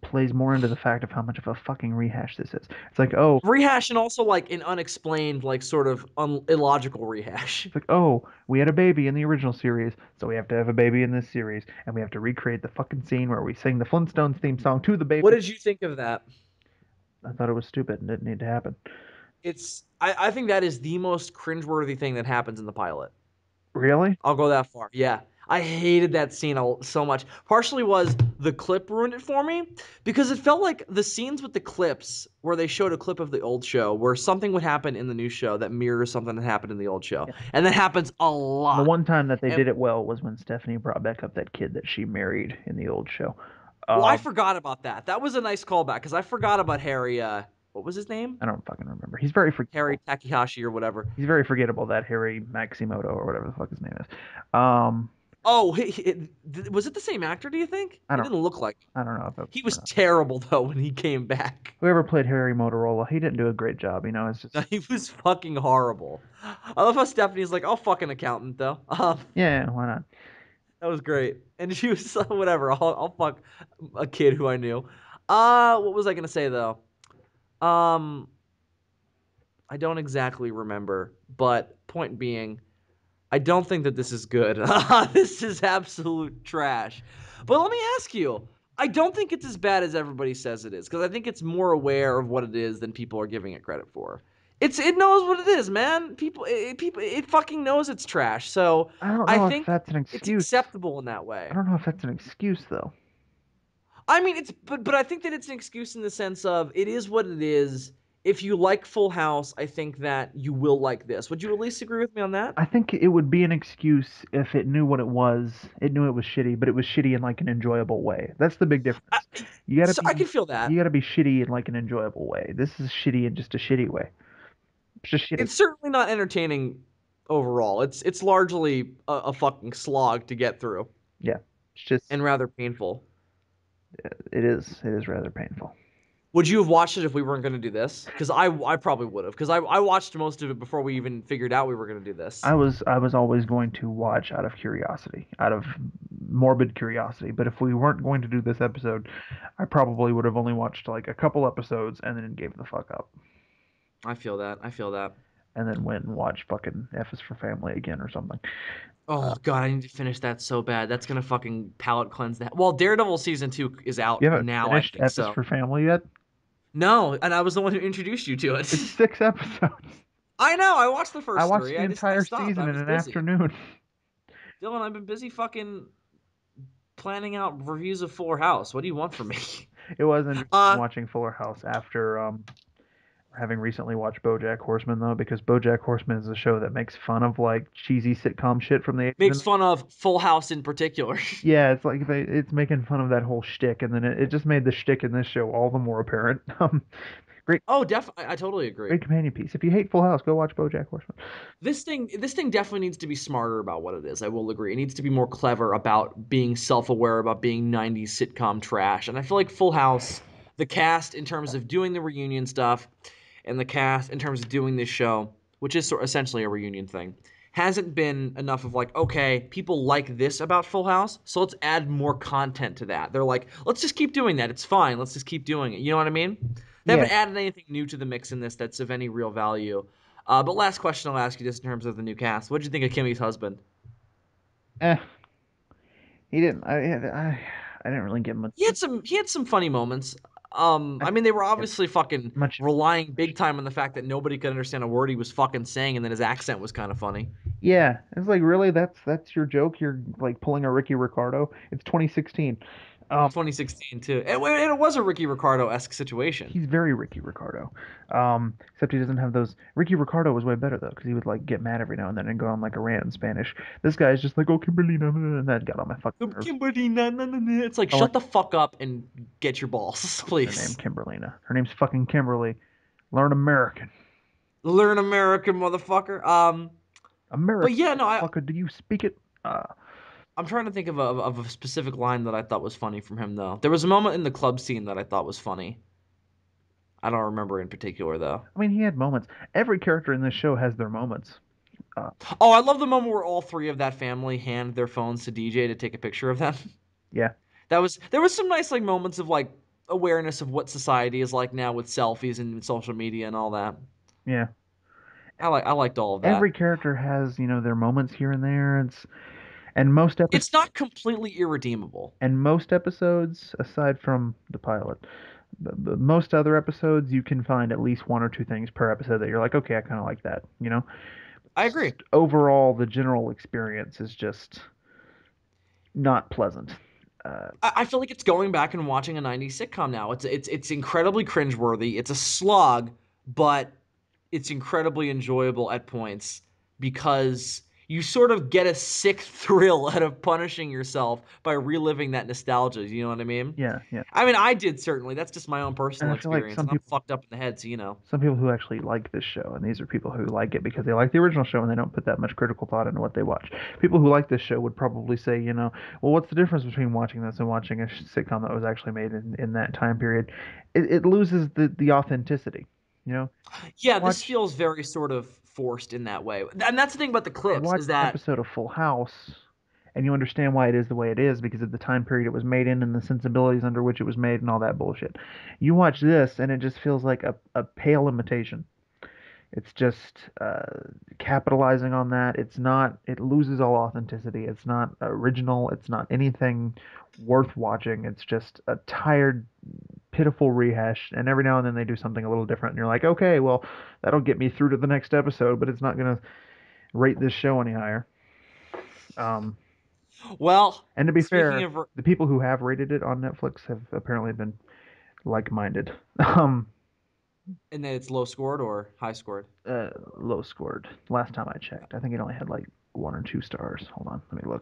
plays more into the fact of how much of a fucking rehash this is. It's like, oh... Rehash, and also like an unexplained, like sort of illogical rehash. It's like, oh, we had a baby in the original series, so we have to have a baby in this series, and we have to recreate the fucking scene where we sing the Flintstones theme song to the baby. What did you think of that? I thought it was stupid and didn't need to happen. I think that is the most cringeworthy thing that happens in the pilot. Really? I'll go that far. Yeah. I hated that scene so much. Partially was the clip ruined it for me, because it felt like the scenes with the clips where they showed a clip of the old show where something would happen in the new show that mirrors something that happened in the old show. Yeah. And that happens a lot. The one time that they did it well was when Stephanie brought back up that kid that she married in the old show. Well, I forgot about that. That was a nice callback because I forgot about Harry... what was his name? I don't fucking remember. He's very forgettable. Harry Takahashi or whatever. He's very forgettable, that Harry Maximoto or whatever the fuck his name is. Oh, was it the same actor, do you think? It didn't look like him. I don't know. He was terrible, though, when he came back. Whoever played Harry Motorola, he didn't do a great job, you know? It's just... He was fucking horrible. I love how Stephanie's like, I'll fuck an accountant, though. Yeah, why not? That was great. And she was like, whatever, I'll fuck a kid who I knew. What was I going to say, though? I don't exactly remember, but point being... I don't think that this is good. This is absolute trash. But let me ask you. I don't think it's as bad as everybody says it is, because I think it's more aware of what it is than people are giving it credit for. It knows what it is, man. It fucking knows it's trash. So I think that's an excuse. It's acceptable in that way. I don't know if that's an excuse, though. I mean, but I think that it's an excuse in the sense of it is what it is. If you like Full House, I think that you will like this. Would you at least agree with me on that? I think it would be an excuse if it knew what it was. It knew it was shitty, but it was shitty in like an enjoyable way. That's the big difference. I can feel that. You got to be shitty in like an enjoyable way. This is shitty in just a shitty way. It's just shitty. It's certainly not entertaining overall. It's largely a fucking slog to get through. Yeah. It's just and rather painful. It is. It is rather painful. Would you have watched it if we weren't going to do this? Because I probably would have. Because I watched most of it before we even figured out we were going to do this. I was always going to watch out of curiosity, out of morbid curiosity. But if we weren't going to do this episode, I probably would have only watched like a couple episodes and then gave the fuck up. I feel that. And then went and watched fucking F is for Family again or something. Oh, God, I need to finish that so bad. That's going to fucking palate cleanse that. Well, Daredevil Season 2 is out now, I think. F is for Family yet? No, and I was the one who introduced you to it. It's 6 episodes. I know. I watched the first 3. I watched the entire season in an afternoon. Dylan, I've been busy fucking planning out reviews of Fuller House. What do you want from me? It wasn't watching Fuller House after having recently watched BoJack Horseman, though, because BoJack Horseman is a show that makes fun of like cheesy sitcom shit from the 80s. Makes fun of Full House in particular. Yeah, it's like it's making fun of that whole shtick, and then it just made the shtick in this show all the more apparent. Great. Oh, definitely. I totally agree. Great companion piece. If you hate Full House, go watch BoJack Horseman. This thing definitely needs to be smarter about what it is. I will agree. It needs to be more clever about being self-aware, about being 90s sitcom trash. And I feel like Full House, the cast in terms of doing the reunion stuff, and the cast, in terms of doing this show, which is essentially a reunion thing, hasn't been enough of like, okay, people like this about Full House, so let's add more content to that. They're like, let's just keep doing that. It's fine. Let's just keep doing it. You know what I mean? They haven't added anything new to the mix in this that's of any real value. But last question I'll ask you just in terms of the new cast. What did you think of Kimmy's husband? He didn't. I didn't really get much. He had some funny moments. I mean, they were obviously fucking relying big time on the fact that nobody could understand a word he was fucking saying, and then his accent was kind of funny. Yeah, it's like, really, that's your joke. You're like pulling a Ricky Ricardo. It's 2016. 2016 too. It was a Ricky Ricardo-esque situation. He's very Ricky Ricardo, except he doesn't have those. Ricky Ricardo was way better though, because he would like get mad every now and then and go on like a rant in Spanish. This guy's just like, oh, Kimberlina, and that got on my fucking nerves. Kimberlina, it's like, shut the fuck up and get your balls, please. Her name Kimberlina. Her name's fucking Kimberly. Learn American. Learn American, motherfucker. American. But yeah, no, fucker, do you speak it? I'm trying to think of a specific line that I thought was funny from him, though. There was a moment in the club scene that I thought was funny. I don't remember in particular, though. I mean, he had moments. Every character in this show has their moments. I love the moment where all three of that family hand their phones to DJ to take a picture of them. Yeah. There was some nice like moments of like awareness of what society is like now with selfies and social media and all that. Yeah. I liked all of that. Every character has, you know, their moments here and there. And most episodes, it's not completely irredeemable. And most episodes, aside from the pilot, most other episodes, you can find at least one or two things per episode that you're like, okay, I kind of like that, you know? I agree. Just overall, the general experience is just not pleasant. I feel like it's going back and watching a 90s sitcom now. It's incredibly cringeworthy. It's a slog, but it's incredibly enjoyable at points because you sort of get a sick thrill out of punishing yourself by reliving that nostalgia. You know what I mean? Yeah, yeah. I mean, I did certainly. That's just my own personal experience. Like, I'm fucked up in the head, so you know. Some people who actually like this show, and these are people who like it because they like the original show and they don't put that much critical thought into what they watch. People who like this show would probably say, you know, well, what's the difference between watching this and watching a sitcom that was actually made in that time period? It loses the authenticity, you know? Yeah, this feels very sort of forced in that way. And that's the thing about the clips is that... Watch an episode of Full House, and you understand why it is the way it is because of the time period it was made in and the sensibilities under which it was made and all that bullshit. You watch this, and it just feels like a pale imitation. It's just capitalizing on that. It's not... It loses all authenticity. It's not original. It's not anything worth watching. It's just a tired... pitiful rehash, and every now and then they do something a little different, and you're like, okay, well, that'll get me through to the next episode, but it's not going to rate this show any higher. Well, and to be fair, the people who have rated it on Netflix have apparently been like-minded. And then it's low-scored or high-scored? Low-scored. Last time I checked, I think it only had like 1 or 2 stars. Hold on, let me look.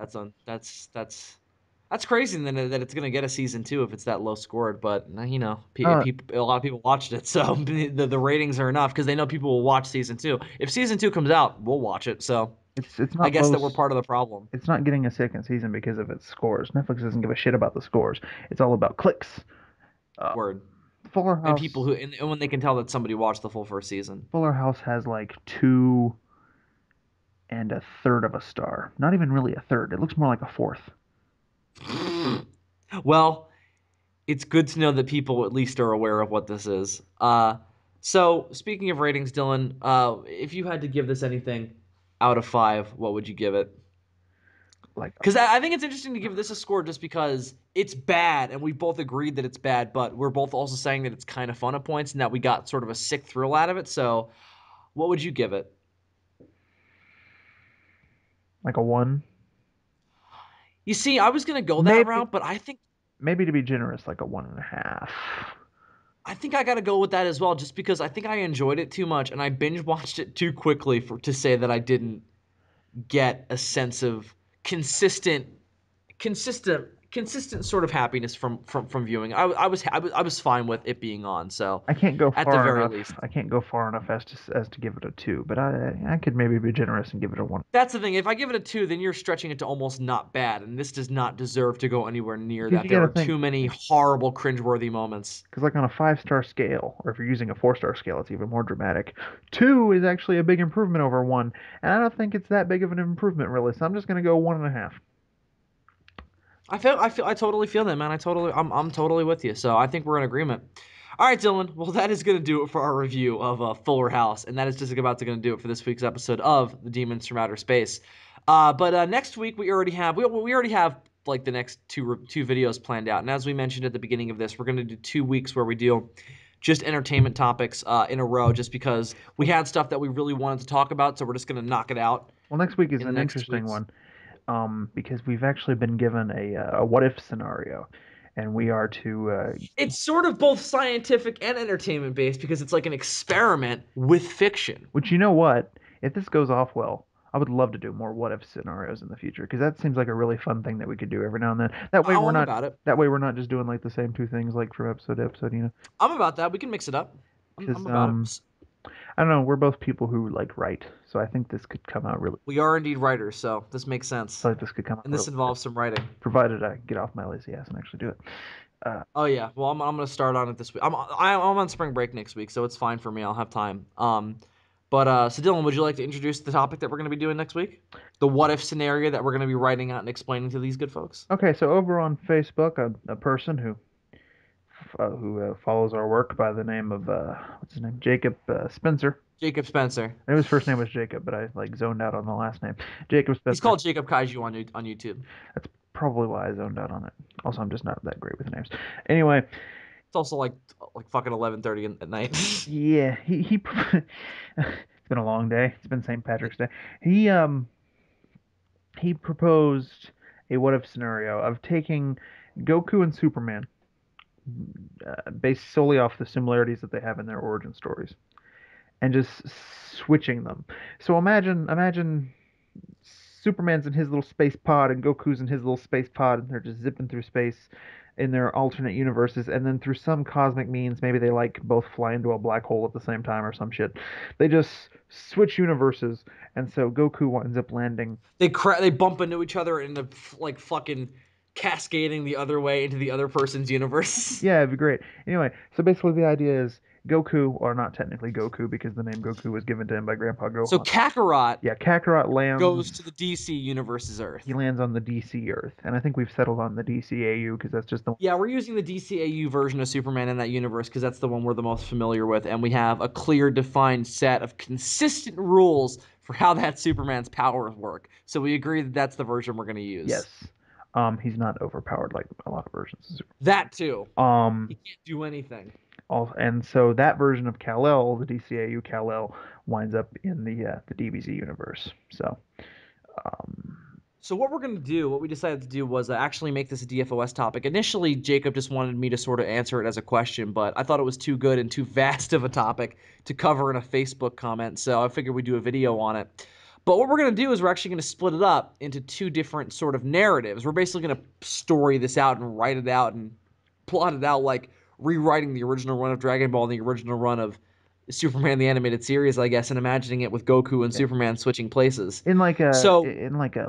That's crazy that it's going to get a season 2 if it's that low scored, but you know, a lot of people watched it, so the ratings are enough because they know people will watch season 2. If season 2 comes out, we'll watch it, so it's not I guess that we're part of the problem. It's not getting a second season because of its scores. Netflix doesn't give a shit about the scores. It's all about clicks. Word. Fuller House. And people who and when they can tell that somebody watched the full first season. Fuller House has like 2 1/3 of a star. Not even really a third. It looks more like a fourth. Well, it's good to know that people at least are aware of what this is. So speaking of ratings, Dylan, if you had to give this anything out of 5, what would you give it? Because I think it's interesting to give this a score just because it's bad, and we both agreed that it's bad, but we're both also saying that it's kind of fun at points and that we got sort of a sick thrill out of it. So what would you give it? Like a 1? You see, I was going to go that route, but I think... Maybe to be generous, like a 1.5. I think I got to go with that as well, just because I think I enjoyed it too much, and I binge-watched it too quickly to say that I didn't get a sense of consistent sort of happiness from viewing. I was fine with it being on, so... I can't go far enough. At the very least. I can't go far enough as to give it a 2, but I could maybe be generous and give it a 1. That's the thing. If I give it a 2, then you're stretching it to almost not bad, and this does not deserve to go anywhere near that. There are too many horrible, cringeworthy moments. Because like on a 5-star scale, or if you're using a 4-star scale, it's even more dramatic. 2 is actually a big improvement over 1, and I don't think it's that big of an improvement, really, so I'm just going to go 1.5. I totally feel that, man. I'm totally with you. So I think we're in agreement. All right, Dylan. Well, that is going to do it for our review of Fuller House, and that is just about to do it for this week's episode of The Demons from Outer Space. But next week we already have like the next two videos planned out, and as we mentioned at the beginning of this, we're going to do 2 weeks where we do just entertainment topics in a row, just because we had stuff that we really wanted to talk about, so we're just going to knock it out. Well, next week is an interesting one. Because we've actually been given a what-if scenario, and we are to... it's sort of both scientific and entertainment-based because it's like an experiment with fiction. Which, you know what? If this goes off well, I would love to do more what-if scenarios in the future because that seems like a really fun thing that we could do every now and then. That way we're not just doing like the same two things like from episode to episode, you know? I'm about that. We can mix it up. I'm about it. I don't know, we're both people who like write, so I think this could come out really... We are indeed writers, so this makes sense. So this could come out. And this involves some writing. Provided I get off my lazy ass and actually do it. Oh yeah, well I'm going to start on it this week. I'm on spring break next week, so it's fine for me. I'll have time. So Dylan, would you like to introduce the topic that we're going to be doing next week? The what-if scenario that we're going to be writing out and explaining to these good folks? Okay, so over on Facebook, a person who follows our work by the name of what's his name? Jacob Spencer. Jacob Spencer. I knew his first name was Jacob, but I like zoned out on the last name. Jacob Spencer. He's called Jacob Kaiju on YouTube. That's probably why I zoned out on it. Also, I'm just not that great with names. Anyway, it's also like fucking 11:30 at night. Yeah, he. It's been a long day. It's been St. Patrick's Day. He proposed a what-if scenario of taking Goku and Superman. Based solely off the similarities that they have in their origin stories, and just switching them. So imagine Superman's in his little space pod and Goku's in his little space pod, and they're just zipping through space in their alternate universes, and then through some cosmic means, maybe they like both fly into a black hole at the same time or some shit. They just switch universes, and so Goku winds up landing. They bump into each other and end up like fucking cascading the other way into the other person's universe. Yeah, it'd be great. Anyway, so basically the idea is Goku, or not technically Goku, because the name Goku was given to him by Grandpa Gohan. So Kakarot. Yeah, Kakarot lands. Goes to the DC universe's Earth. He lands on the DC Earth, and I think we've settled on the DCAU because that's just the one. Yeah, we're using the DCAU version of Superman in that universe because that's the one we're the most familiar with, and we have a clear, defined set of consistent rules for how that Superman's powers work. So we agree that that's the version we're going to use. Yes. He's not overpowered like a lot of versions of Superman. That too. He can't do anything. And so that version of Kal-El, the DCAU Kal-El, winds up in the DBZ universe. So, so what we're going to do, what we decided to do was actually make this a DFOS topic. Initially, Jacob just wanted me to sort of answer it as a question, but I thought it was too good and too vast of a topic to cover in a Facebook comment, so I figured we'd do a video on it. But what we're going to do is we're actually going to split it up into two different sort of narratives. We're basically going to story this out and write it out and plot it out like rewriting the original run of Dragon Ball and the original run of Superman the Animated Series, I guess, and imagining it with Goku and Superman switching places in like a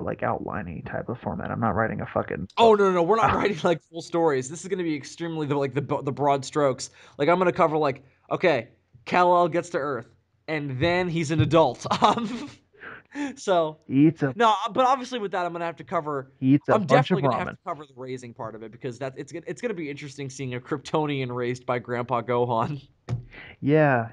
like outlining type of format. I'm not writing a fucking. Oh no, we're not writing like full stories. This is going to be extremely the broad strokes. Like I'm going to cover like, okay, Kal-El gets to Earth and then he's an adult. So no, but obviously with that I'm gonna have to cover. I'm definitely gonna have to cover the raising part of it because it's gonna be interesting seeing a Kryptonian raised by Grandpa Gohan. Yeah.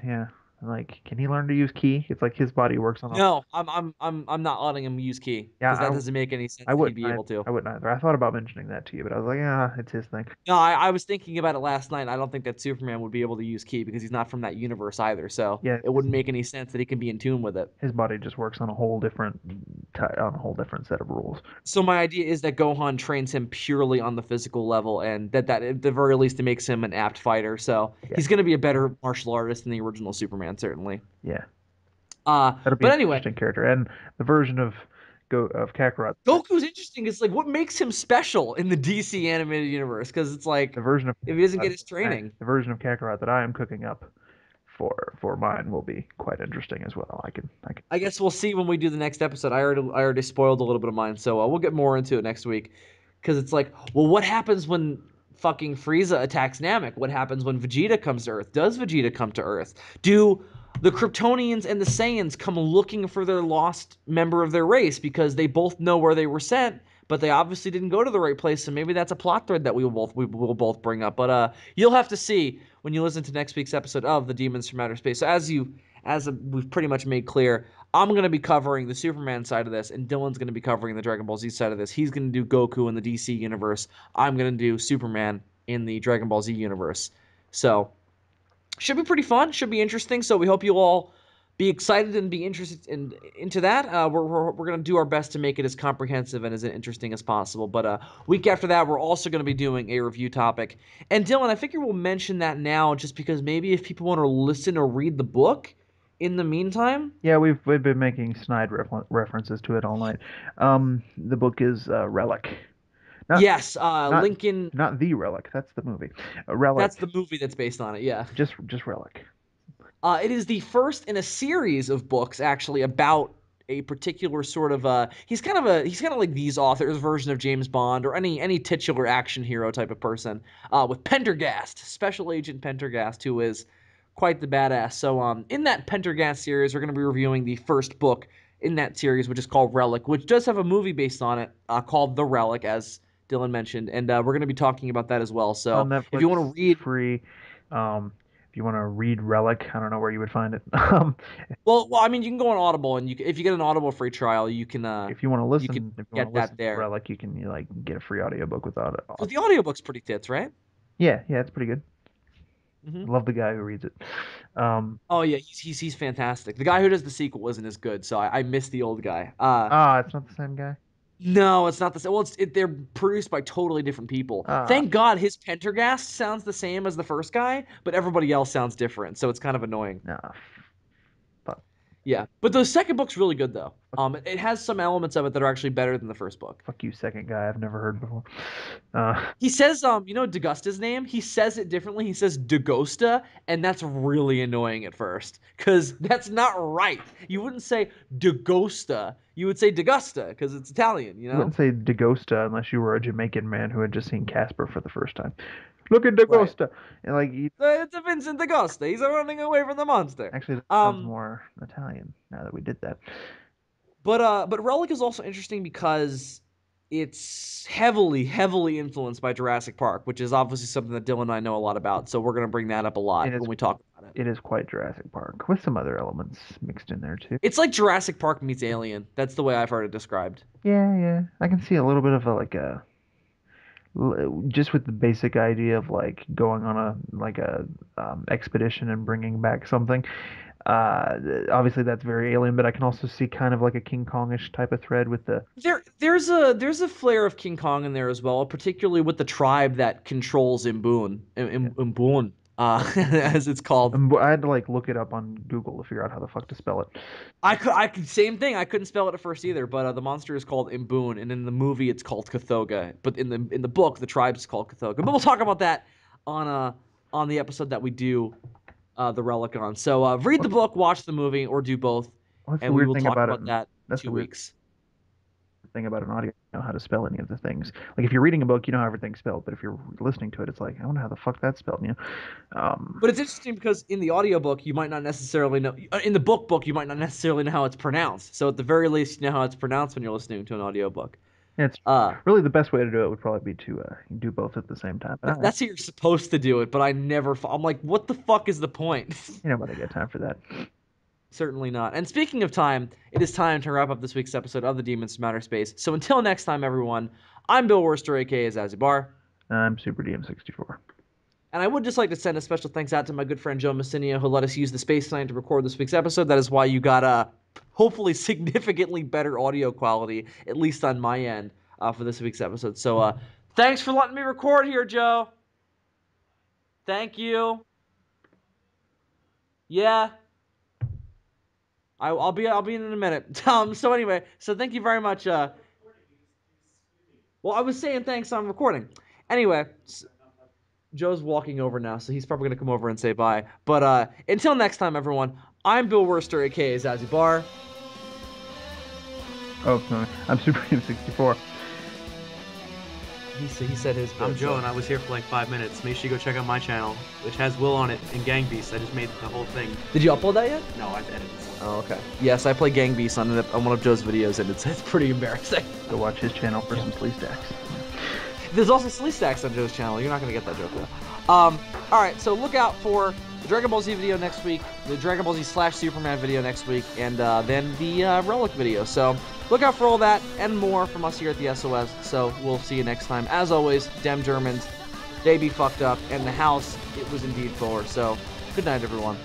Like, can he learn to use ki? It's like his body works on. No, I'm not letting him use ki. Yeah, that doesn't make any sense. I wouldn't either. I thought about mentioning that to you, but I was like, ah, it's his thing. No, I was thinking about it last night. I don't think that Superman would be able to use ki because he's not from that universe either. So yeah, it wouldn't make any sense that he can be in tune with it. His body just works on a whole different set of rules. So my idea is that Gohan trains him purely on the physical level, and that at the very least it makes him an apt fighter. So yeah, he's going to be a better martial artist than the original Superman. Certainly. Yeah. But anyway, interesting character, and the version of Kakarot. Goku's interesting. It's like what makes him special in the DC animated universe, because it's like the version of if he doesn't get his training. The version of Kakarot that I am cooking up for mine will be quite interesting as well. I guess we'll see when we do the next episode. I already spoiled a little bit of mine, so we'll get more into it next week, because it's like, well, what happens when fucking Frieza attacks Namek? What happens when Vegeta comes to Earth? Does Vegeta come to Earth? Do the Kryptonians and the Saiyans come looking for their lost member of their race because they both know where they were sent, but they obviously didn't go to the right place? So maybe that's a plot thread that we will both bring up. But you'll have to see when you listen to next week's episode of The Demons from Outer Space. So as we've pretty much made clear, I'm going to be covering the Superman side of this, and Dylan's going to be covering the Dragon Ball Z side of this. He's going to do Goku in the DC universe. I'm going to do Superman in the Dragon Ball Z universe. So should be pretty fun. Should be interesting. So we hope you all be excited and be interested into that. We're going to do our best to make it as comprehensive and as interesting as possible. But week after that, we're also going to be doing a review topic. And Dylan, I figure we'll mention that now just because maybe if people want to listen or read the book in the meantime. Yeah, we've been making snide references to it all night. The book is Relic. Not Lincoln. Not The Relic. That's the movie. Relic. That's the movie that's based on it. Yeah. Just Relic. It is the first in a series of books actually about a particular sort of he's kind of like these authors' version of James Bond or any titular action hero type of person. With Pendergast, Special Agent Pendergast, who is quite the badass. So in that Pendergast series, we're going to be reviewing the first book in that series, which is called Relic, which does have a movie based on it called The Relic, as Dylan mentioned. And we're going to be talking about that as well. So if you want to read free, if you want to read Relic, I don't know where you would find it. Well, I mean, you can go on Audible, and if you get an Audible free trial, you can. If you want to listen, to Relic, you can get a free audiobook with Audible. So the audiobook's pretty tits, right? Yeah, it's pretty good. Mm-hmm. Love the guy who reads it. He's fantastic. The guy who does the sequel isn't as good, so I miss the old guy. It's not the same guy? No, it's not the same. Well, they're produced by totally different people. Thank God his Pendergast sounds the same as the first guy, but everybody else sounds different, so it's kind of annoying. No. Yeah, but the second book's really good though. It has some elements of it that are actually better than the first book. Fuck you, second guy. I've never heard before. He says, you know, DeGusta's name. He says it differently. He says DeGosta, and that's really annoying at first because that's not right. You wouldn't say DeGosta. You would say DeGusta because it's Italian. You know, you wouldn't say DeGosta unless you were a Jamaican man who had just seen Casper for the first time. Look at DeGosta, right. And like it's a Vincent DeGosta. He's running away from the monster. Actually, that sounds more Italian now that we did that. But Relic is also interesting because it's heavily influenced by Jurassic Park, which is obviously something that Dylan and I know a lot about. So we're gonna bring that up a lot when we talk about it. It is quite Jurassic Park with some other elements mixed in there too. It's like Jurassic Park meets Alien. That's the way I've heard it described. Yeah, I can see a little bit of a. Just with the basic idea of like going on a expedition and bringing back something, obviously that's very Alien. But I can also see kind of like a King Kong-ish type of thread with the there's a flair of King Kong in there as well, particularly with the tribe that controls Imboon, as it's called. I had to like look it up on Google to figure out how the fuck to spell it. Same thing. I couldn't spell it at first either. But the monster is called Imboon, and in the movie it's called Kathoga. But in the book, the tribe's called Kathoga. But we'll talk about that on the episode that we do the Relic on. So read the book, watch the movie, or do both, and we will talk about that in 2 weeks. Thing about an audio, you know how to spell any of the things. Like if you're reading a book, you know how everything's spelled, but if you're listening to it, it's like, I don't know how the fuck that's spelled, you know? But it's interesting because in the audiobook, you might not necessarily know, in the book, you might not necessarily know how it's pronounced. So at the very least, you know how it's pronounced when you're listening to an audiobook. It's really the best way to do it would probably be to do both at the same time. That's how you're supposed to do it, but I'm like, what the fuck is the point? You know, but I got time for that. Certainly not. And speaking of time, it is time to wrap up this week's episode of The Demons from Outer Space. So until next time, everyone, I'm Bill Worster, a.k.a. Zazubaar. I'm SuperDM64. And I would just like to send a special thanks out to my good friend Joe Messineo, who let us use the space line to record this week's episode. That is why you got hopefully significantly better audio quality, at least on my end, for this week's episode. So thanks for letting me record here, Joe. Thank you. Yeah. I'll be in a minute. So anyway, so thank you very much. Well, I was saying thanks on recording. Anyway, so Joe's walking over now, so he's probably gonna come over and say bye. But until next time, everyone, I'm Bill Worster, aka Zazubaar. Oh, sorry. I'm SuperDM64. He said his. I'm Joe, and I was here for like 5 minutes. Make sure you go check out my channel, which has Will on it and Gang Beasts. I just made the whole thing. Did you upload that yet? No, I've edited it. Oh, okay. Yes, I play Gang Beasts on one of Joe's videos, and it's pretty embarrassing. Go watch his channel for some Sleestaks. There's also Sleestaks on Joe's channel. You're not going to get that joke, though. All right, so look out for the Dragon Ball Z video next week, the Dragon Ball Z / Superman video next week, and then the Relic video. So look out for all that and more from us here at the SOS. So we'll see you next time. As always, Dem Germans, they be fucked up, and the house, it was indeed Fuller. So good night, everyone.